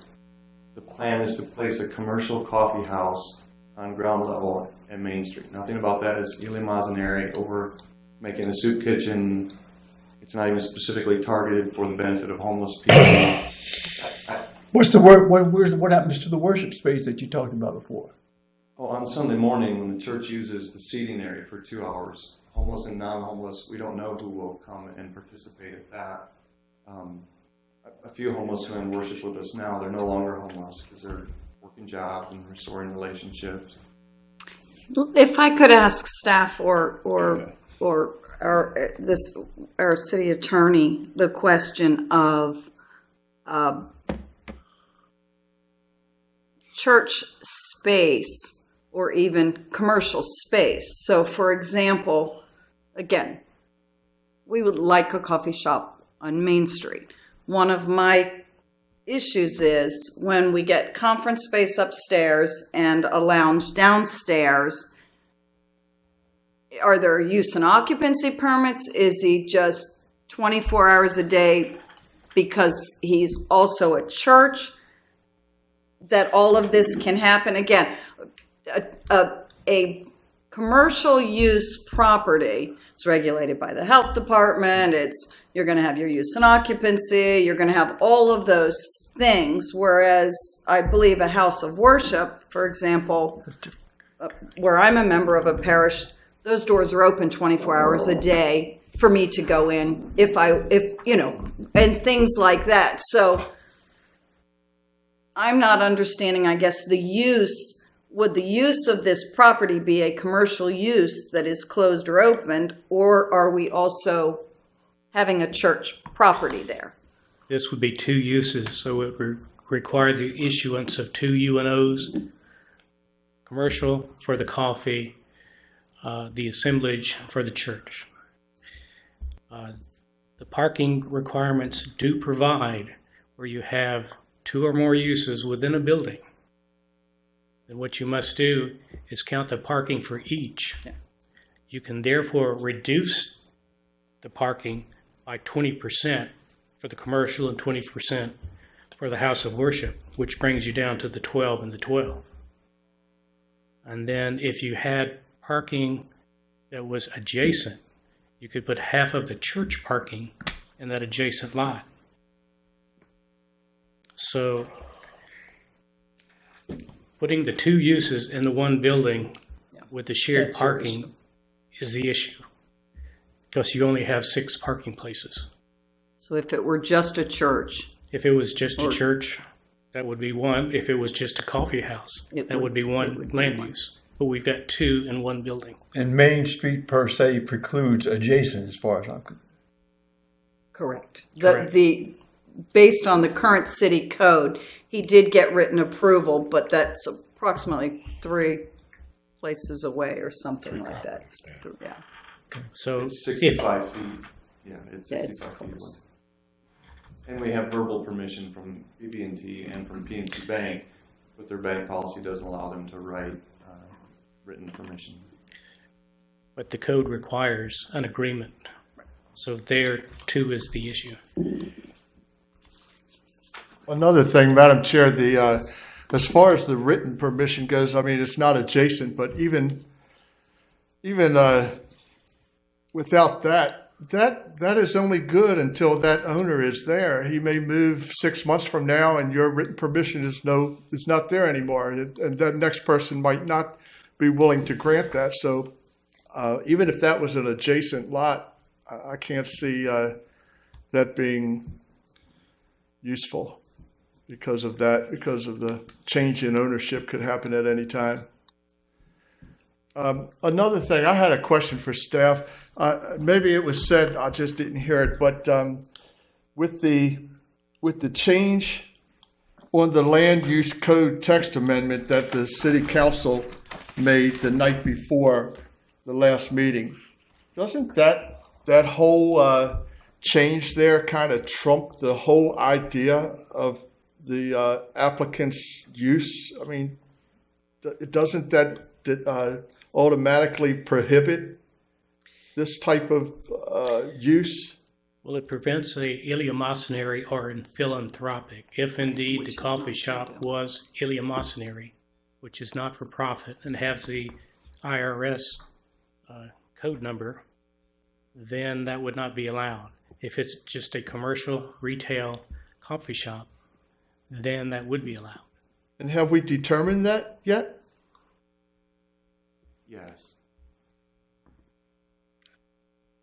The plan is to place a commercial coffee house on ground level at Main Street. Nothing about that is Eli Mazzaneri over making a soup kitchen. It's not even specifically targeted for the benefit of homeless people. I, I, What's the word? What, where's, what happens to the worship space that you talked about before? Oh, on Sunday morning when the church uses the seating area for two hours, homeless and non-homeless, we don't know who will come and participate at that. Um, a, a few homeless men worship with us now. They're no longer homeless because they're working jobs and restoring relationships. If I could ask staff or or okay. or. Our, this, our city attorney, the question of uh, church space or even commercial space. So, for example, again, we would like a coffee shop on Main Street. One of my issues is when we get conference space upstairs and a lounge downstairs, are there use and occupancy permits? Is he just twenty-four hours a day because he's also a church? That all of this can happen? Again, a, a, a commercial use property is regulated by the health department. It's, you're going to have your use and occupancy. You're going to have all of those things. Whereas I believe a house of worship, for example, where I'm a member of a parish, those doors are open twenty-four hours a day for me to go in if I, if, you know, and things like that. So I'm not understanding, I guess, the use. Would the use of this property be a commercial use that is closed or opened, or are we also having a church property there? This would be two uses, so it would require the issuance of two U N Os, commercial for the coffee, uh, the assemblage for the church. Uh, the parking requirements do provide where you have two or more uses within a building. Then what you must do is count the parking for each. Yeah. You can therefore reduce the parking by twenty percent for the commercial and twenty percent for the house of worship, which brings you down to the twelve and the twelve. And then if you had parking that was adjacent, you could put half of the church parking in that adjacent lot. So putting the two uses in the one building yeah. with the shared That's parking yours. Is the issue, because you only have six parking places. So if it were just a church? If it was just or, a church, that would be one. If it was just a coffee house, that would, would be one would land be use. But we've got two in one building. And Main Street per se precludes adjacent as far as I'm concerned. Correct. The, Correct. The, based on the current city code, he did get written approval, but that's approximately three places away or something three like that. Yeah. Okay. So it's sixty-five if, feet. Yeah, it's yeah, sixty-five it's feet. And we have verbal permission from B B and T and from P N C Bank, but their bank policy doesn't allow them to write uh, written permission. But the code requires an agreement. So there, too, is the issue. Another thing, Madam Chair, the uh, as far as the written permission goes, I mean, it's not adjacent, but even even uh, without that, That that is only good until that owner is there. He may move six months from now, and your written permission is no is not there anymore, and, and that next person might not be willing to grant that. So, uh, even if that was an adjacent lot, I, I can't see uh, that being useful because of that because of the change in ownership could happen at any time. Um, another thing, I had a question for staff. Uh, maybe it was said, I just didn't hear it, but um, with the with the change on the land use code text amendment that the city council made the night before the last meeting, doesn't that that whole uh, change there kind of trump the whole idea of the uh, applicant's use? I mean, th- doesn't that uh, automatically prohibit this type of uh, use? Well, it prevents a eleemosynary or in philanthropic, if indeed which the coffee shop was eleemosynary, which is not for profit and has the I R S uh, code number, then that would not be allowed. If it's just a commercial retail coffee shop, then that would be allowed. And have we determined that yet? Yes.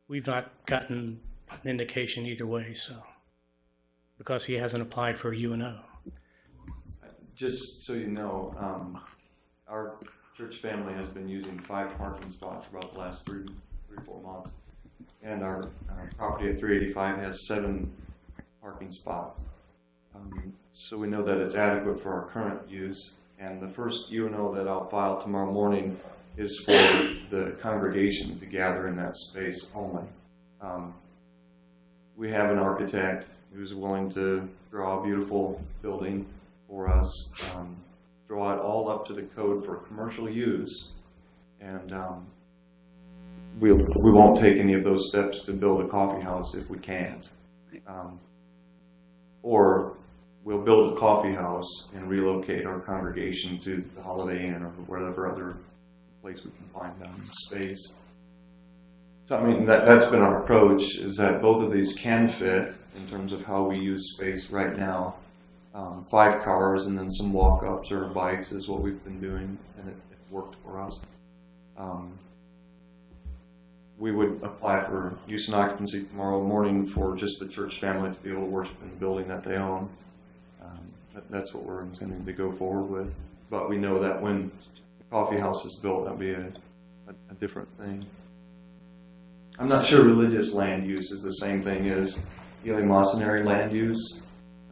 We've not gotten an indication either way, so because he hasn't applied for a U N O. Just so you know, um, our church family has been using five parking spots for about the last three, three, four months, and our, our property at three eighty-five has seven parking spots. Um, so we know that it's adequate for our current use, and the first U N O that I'll file tomorrow morning is for the congregation to gather in that space only. Um, we have an architect who's willing to draw a beautiful building for us, um, draw it all up to the code for commercial use, and um, we'll, we won't take any of those steps to build a coffee house if we can't. Um, or we'll build a coffee house and relocate our congregation to the Holiday Inn or whatever other place we can find down in space. So I mean, that, that's been our approach, is that both of these can fit in terms of how we use space right now. Um, five cars and then some walk-ups or bikes is what we've been doing, and it, it worked for us. Um, we would apply for use and occupancy tomorrow morning for just the church family to be able to worship in the building that they own. Um, that's what we're intending to go forward with. But we know that when the coffee house is built, that'll be a, a, a different thing. I'm not sure religious land use is the same thing as Ely Masonary land use.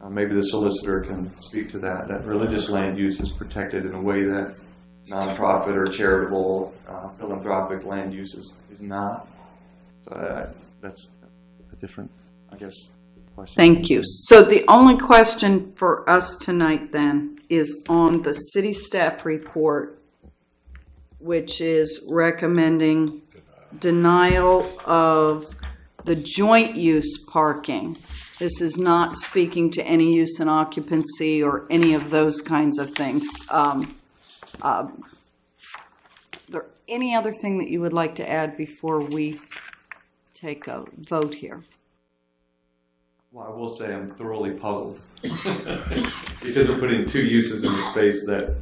Uh, maybe the solicitor can speak to that, that religious land use is protected in a way that nonprofit or charitable uh, philanthropic land use is, is not. So I, that's a different, I guess, question. Thank you. So the only question for us tonight then is on the city staff report, which is recommending denial of the joint use parking. This is not speaking to any use and occupancy or any of those kinds of things. Um, uh, there any other thing that you would like to add before we take a vote here? Well, I will say I'm thoroughly puzzled because we're putting two uses in the space that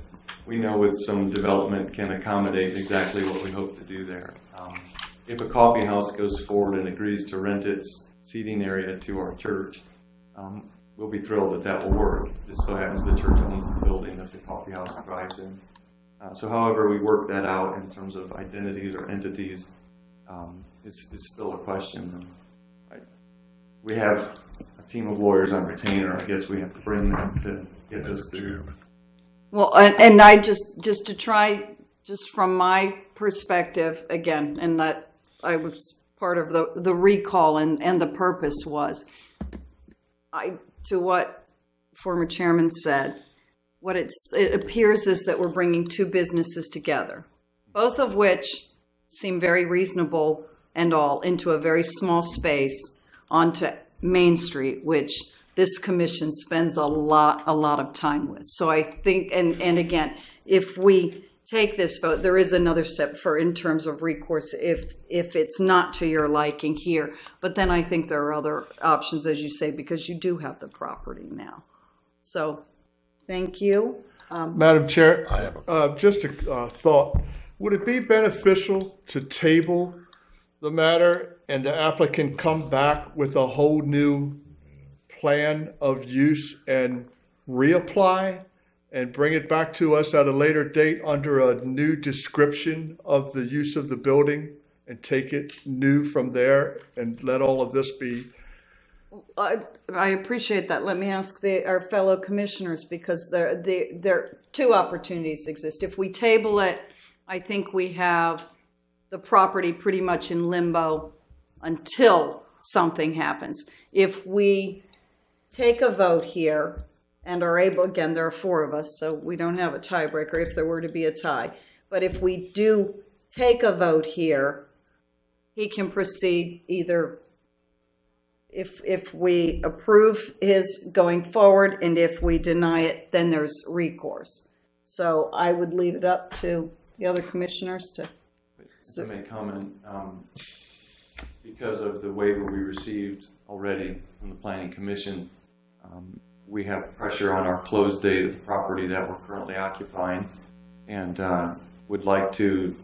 we know with some development can accommodate exactly what we hope to do there. Um, if a coffee house goes forward and agrees to rent its seating area to our church, um, we'll be thrilled that that will work. Just so happens the church owns the building that the coffee house thrives in. Uh, so however we work that out in terms of identities or entities um, is, is still a question. Right? We have a team of lawyers on retainer. I guess we have to bring them to get us through. Well, and, and I just, just to try, just from my perspective, again, and that I was part of the, the recall and, and the purpose was, I to what former chairman said, what it's, it appears is that we're bringing two businesses together, both of which seem very reasonable and all, into a very small space onto Main Street, which this commission spends a lot, a lot of time with. So I think, and, and again, if we take this vote, there is another step for in terms of recourse if, if it's not to your liking here. But then I think there are other options, as you say, because you do have the property now. So thank you. Um, Madam Chair, I have a uh, just a uh, thought. Would it be beneficial to table the matter and the applicant come back with a whole new plan of use and reapply and bring it back to us at a later date under a new description of the use of the building and take it new from there and let all of this be? I, I appreciate that. Let me ask the, our fellow commissioners, because there, the, there two opportunities exist. If we table it, I think we have the property pretty much in limbo until something happens. If we take a vote here and are able, again, there are four of us, so we don't have a tiebreaker if there were to be a tie. But if we do take a vote here, he can proceed either if, if we approve his going forward, and if we deny it, then there's recourse. So I would leave it up to the other commissioners to... If I may comment, um, because of the waiver we received already from the Planning Commission, um, we have pressure on our close date of the property that we're currently occupying, and uh, would like to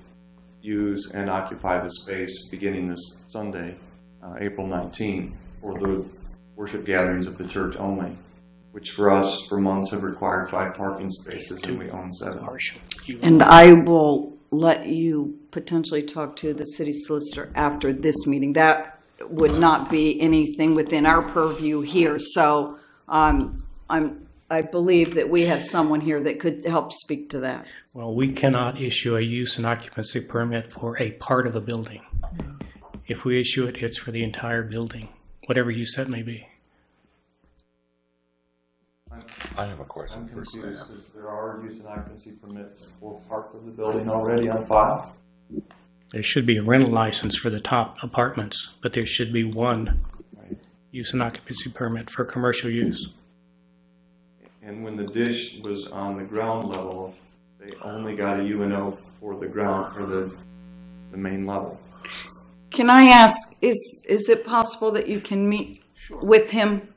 use and occupy the space beginning this Sunday, uh, April nineteenth, for the worship gatherings of the church only, which for us for months have required five parking spaces and we own seven. And I will let you potentially talk to the city solicitor after this meeting. That would not be anything within our purview here. So Um, I'm, I believe that we have someone here that could help speak to that. Well, we cannot issue a use and occupancy permit for a part of a building. If we issue it, it's for the entire building, whatever use that may be. I have a question. I'm confused. Is there are use and occupancy permits for parts of the building already on file? There should be a rental license for the top apartments, but there should be one use and occupancy permit for commercial use. And when the dish was on the ground level, they only got a U N O for the ground, for the, the main level. Can I ask, is, is it possible that you can meet sure. with him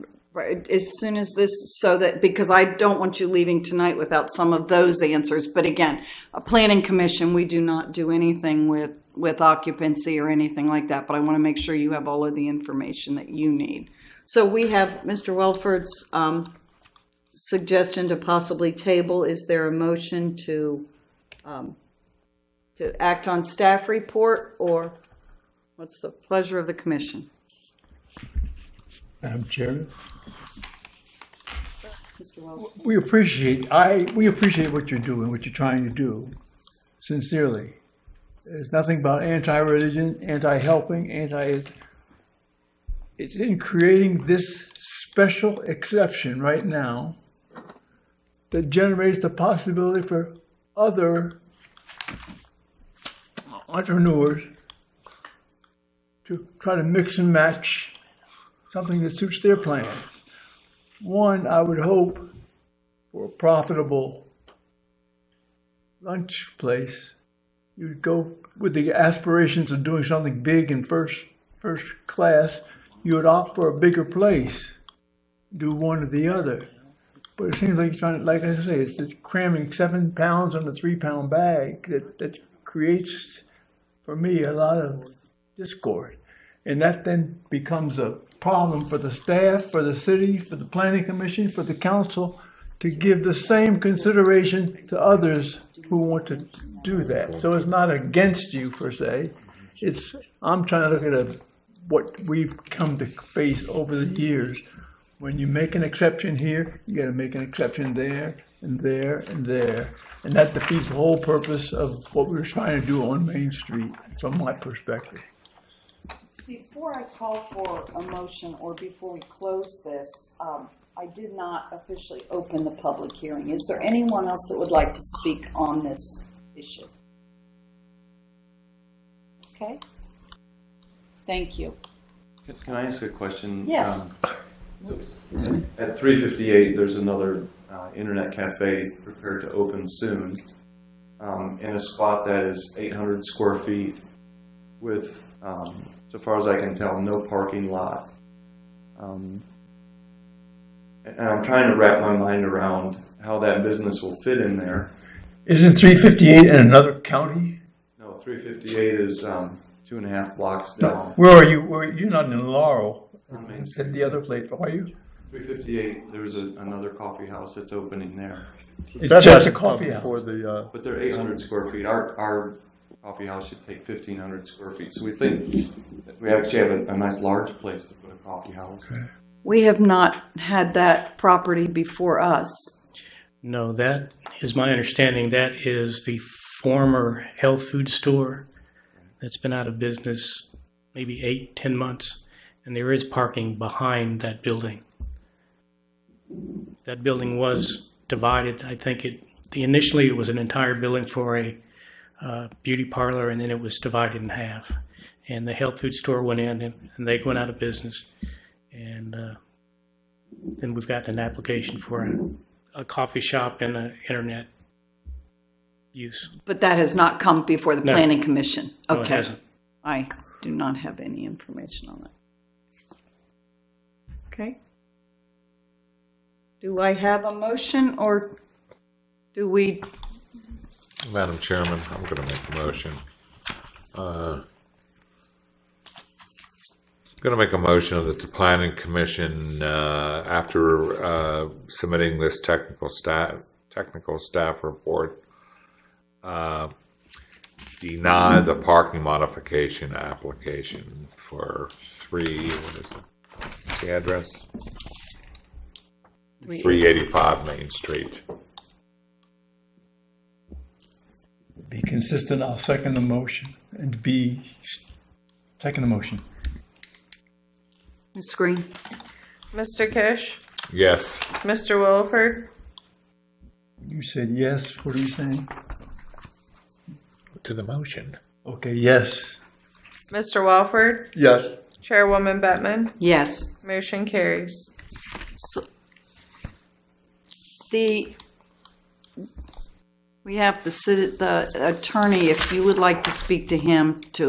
as soon as this, so that, because I don't want you leaving tonight without some of those answers. But again, a planning commission, we do not do anything with with occupancy or anything like that, but I want to make sure you have all of the information that you need. So we have Mister Wilford's um, suggestion to possibly table. Is there a motion to um, to act on staff report, or what's the pleasure of the commission? Madam Chair, Mister Welch. We appreciate I we appreciate what you're doing, what you're trying to do, sincerely. There's nothing about anti-religion, anti-helping, anti. It's in creating this special exception right now that generates the possibility for other entrepreneurs to try to mix and match something that suits their plan. One, I would hope for a profitable lunch place, you'd go with the aspirations of doing something big in first first class. You would opt for a bigger place, do one or the other. But it seems like you're trying to, like I say, it's just cramming seven pounds on a three-pound bag that, that creates, for me, a lot of discord. And that then becomes a problem for the staff, for the city, for the planning commission, for the council, to give the same consideration to others who want to do that. So it's not against you, per se. It's, I'm trying to look at a what we've come to face over the years. When you make an exception here, you gotta make an exception there, and there, and there. And that defeats the whole purpose of what we were trying to do on Main Street, from my perspective. Before I call for a motion, or before we close this, um, I did not officially open the public hearing. Is there anyone else that would like to speak on this issue? Okay. Thank you. Can I ask a question? Yes. Um, so at three fifty-eight, there's another uh, internet cafe prepared to open soon, um, in a spot that is eight hundred square feet with, um, so far as I can tell, no parking lot. Um, and I'm trying to wrap my mind around how that business will fit in there. Isn't three fifty-eight in another county? No, three fifty-eight is... Um, Two and a half blocks down. No, where are you? Where, you're not in Laurel. It's at the other place. Are you? three fifty-eight. There's a, another coffee house that's opening there. It's that's just a coffee house. For the, uh, but they're eight hundred square feet. Our, our coffee house should take fifteen hundred square feet. So we think that we actually have a, a nice large place to put a coffee house. Okay. We have not had that property before us. No, that is my understanding. That is the former health food store. That's been out of business maybe eight, ten months, and there is parking behind that building. That building was divided. I think it initially it was an entire building for a uh, beauty parlor, and then it was divided in half. And the health food store went in, and, and they went out of business. And uh, then we've gotten an application for a, a coffee shop and an internet use. But that has not come before the no. Planning Commission. Okay. No, it hasn't. I do not have any information on that. Okay. Do I have a motion, or do we? Madam Chairman, I'm going to make the motion. Uh, I'm going to make a motion that the Planning Commission, uh, after uh, submitting this technical staff technical staff report, Uh, deny the parking modification application for three. What is it? What's the address? three eighty-five Main Street. Be consistent. I'll second the motion and be second the motion. Miz Green. Mister Kish. Yes. Mister Williford. You said yes. What are you saying? To the motion. Okay, yes. Mister Williford? Yes. Chairwoman Bettman? Yes. Motion carries. So the we have the the attorney, if you would like to speak to him to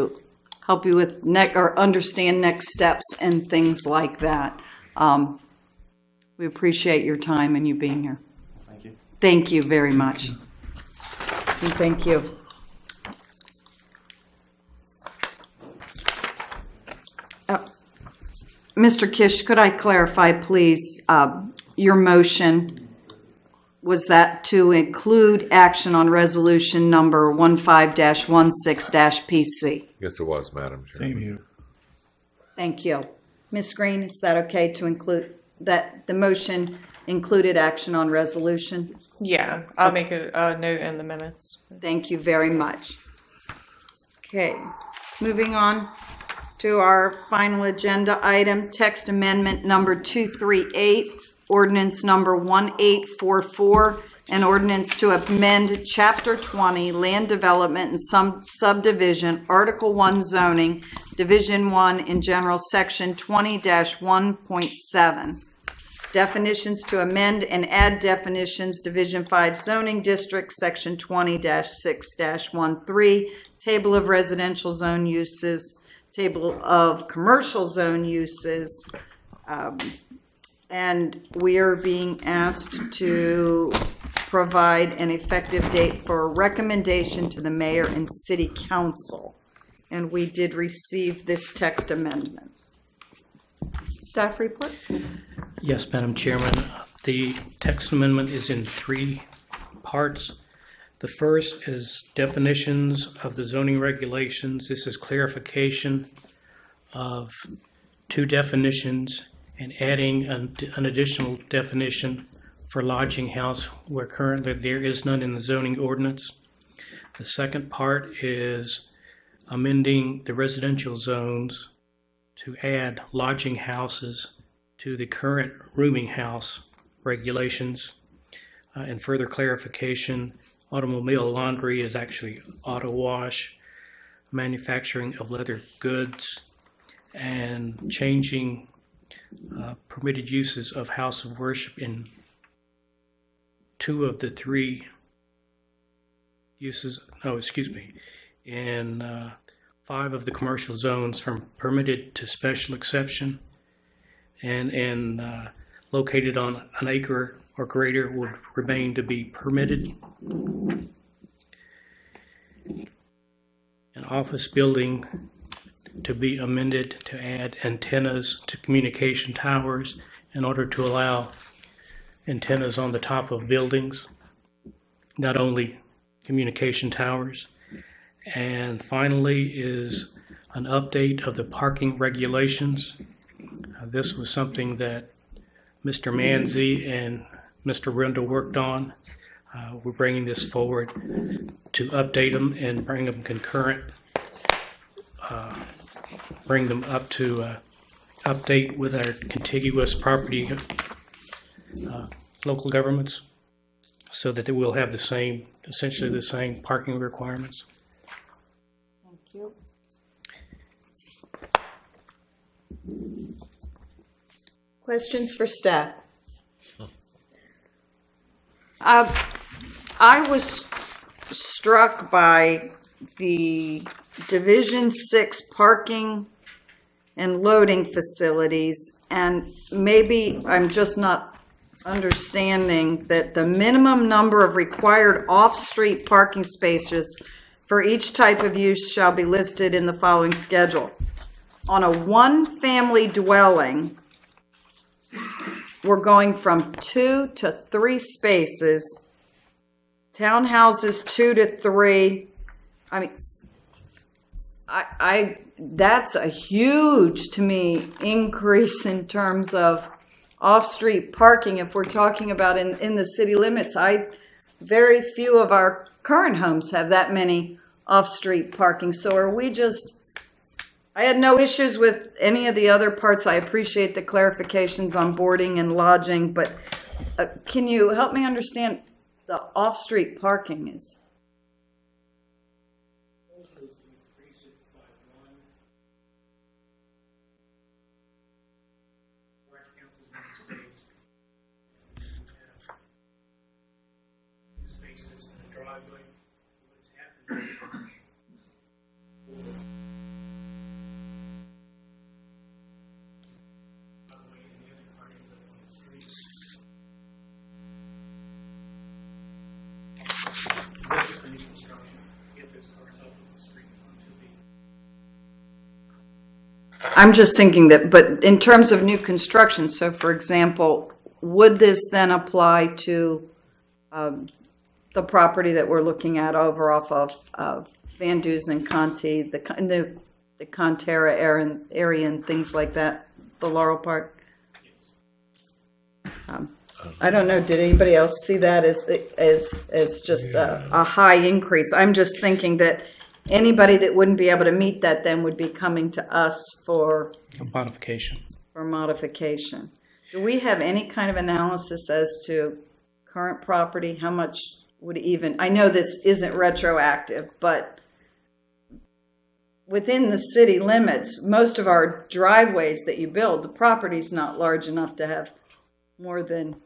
help you with neck or understand next steps and things like that. Um, we appreciate your time and you being here. Thank you. Thank you very much. And thank you. Mister Kish, could I clarify, please, uh, your motion was that to include action on resolution number one five dash one six dash P C. Yes, it was, Madam Chair. Same here. Thank you. Miz Green, is that okay to include that the motion included action on resolution? Yeah, I'll make a, a note in the minutes. Thank you very much. Okay, moving on to our final agenda item, text amendment number two three eight, ordinance number one eight four four, an ordinance to amend Chapter twenty, Land Development and Some Subdivision, Article one Zoning, Division one in General Section twenty dash one point seven. Definitions to amend and add definitions, Division five Zoning District, Section twenty dash six dash thirteen, Table of Residential Zone Uses, Table of Commercial Zone Uses, um, and we are being asked to provide an effective date for a recommendation to the mayor and city council. And we did receive this text amendment. Staff report? Yes, Madam Chairman. The text amendment is in three parts. The first is definitions of the zoning regulations. This is clarification of two definitions and adding an, an additional definition for lodging house where currently there is none in the zoning ordinance. The second part is amending the residential zones to add lodging houses to the current rooming house regulations, uh, and further clarification. Automobile laundry is actually auto wash, manufacturing of leather goods, and changing Uh, permitted uses of house of worship in two of the three uses, oh, excuse me, in uh, five of the commercial zones from permitted to special exception, and in uh, located on an acre or greater would remain to be permitted. An office building to be amended to add antennas to communication towers in order to allow antennas on the top of buildings, not only communication towers. And finally is an update of the parking regulations. Uh, this was something that Mister Manzi and Mister Rindle worked on. Uh, we're bringing this forward to update them and bring them concurrent, uh, bring them up to uh, update with our contiguous property uh, local governments so that they will have the same, essentially the same parking requirements. Thank you. Questions for staff? Huh. Uh, I was struck by the Division six parking and loading facilities, and maybe I'm just not understanding that the minimum number of required off-street parking spaces for each type of use shall be listed in the following schedule. On a one-family dwelling, we're going from two to three spaces, townhouses two to three. I mean, I, I, that's a huge, to me, increase in terms of off-street parking. If we're talking about in, in the city limits, I, very few of our current homes have that many off-street parking. So are we just, I had no issues with any of the other parts. I appreciate the clarifications on boarding and lodging, but uh, can you help me understand the off-street parking is? I'm just thinking that, but in terms of new construction, so for example, would this then apply to um, the property that we're looking at over off of uh, Van Dusen, Contee, the the, the Conterra area, area and things like that, the Laurel Park. Um, I don't know. Did anybody else see that as as as just yeah. a, a high increase? I'm just thinking that anybody that wouldn't be able to meet that then would be coming to us for a modification. For modification, do we have any kind of analysis as to current property? How much would even? I know this isn't retroactive, but within the city limits, most of our driveways that you build, the property's not large enough to have more than,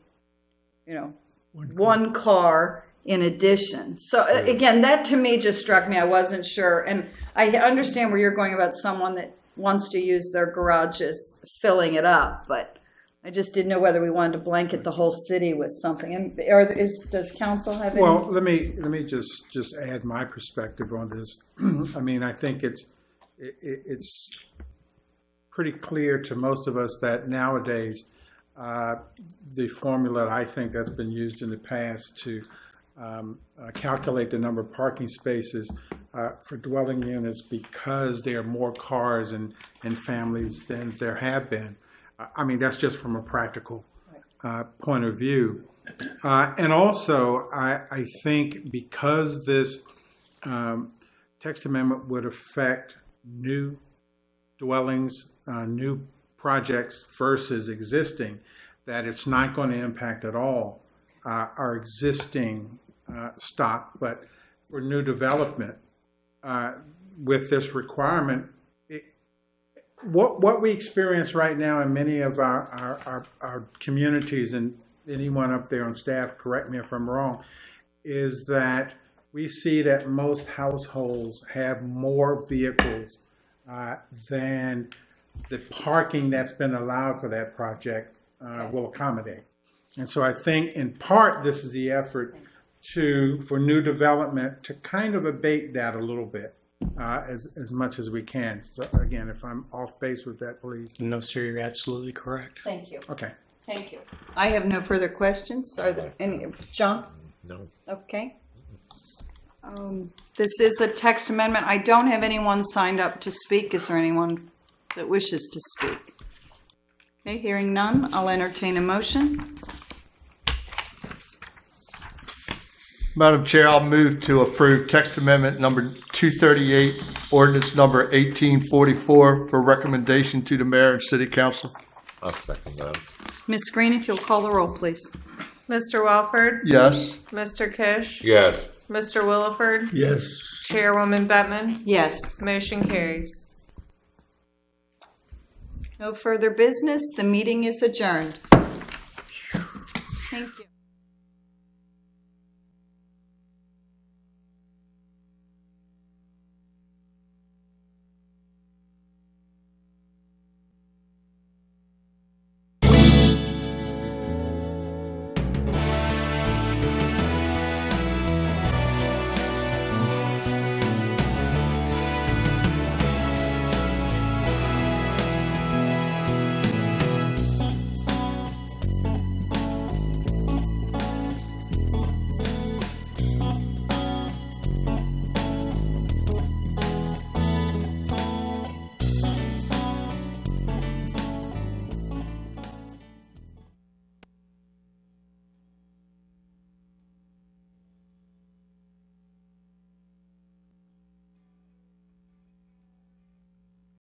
you know, one car, one car in addition. So right. Again, that to me just struck me. I wasn't sure. And I understand where you're going about someone that wants to use their garage as filling it up, but I just didn't know whether we wanted to blanket the whole city with something. And are, is, does council have any? Well, let me let me just just add my perspective on this. I mean, I think it's it, it's pretty clear to most of us that nowadays uh, the formula I think that's been used in the past to um, uh, calculate the number of parking spaces uh, for dwelling units, because there are more cars and and families than there have been. I mean, that's just from a practical uh, point of view. Uh, and also, I, I think because this um, text amendment would affect new dwellings, uh, new projects versus existing, that it's not going to impact at all uh, our existing uh, stock. But for new development, uh, with this requirement, What, what we experience right now in many of our, our, our, our communities, and anyone up there on staff, correct me if I'm wrong, is that we see that most households have more vehicles uh, than the parking that's been allowed for that project uh, will accommodate. And so I think in part this is the effort to, for new development, to kind of abate that a little bit. Uh, as as much as we can. So again, if I'm off base with that, please. No, sir, you're absolutely correct. Thank you. Okay. Thank you. I have no further questions. Are there any, John? No. Okay. Um, this is a text amendment. I don't have anyone signed up to speak. Is there anyone that wishes to speak? Okay, hearing none, I'll entertain a motion. Madam Chair, I'll move to approve text amendment number two thirty-eight, ordinance number eighteen forty-four, for recommendation to the mayor and city council. I'll second that. Miss Green, if you'll call the roll, please. Mister Williford? Yes. Mister Kish? Yes. Mister Williford? Yes. Chairwoman Bettman? Yes. Motion carries. No further business. The meeting is adjourned. Thank you.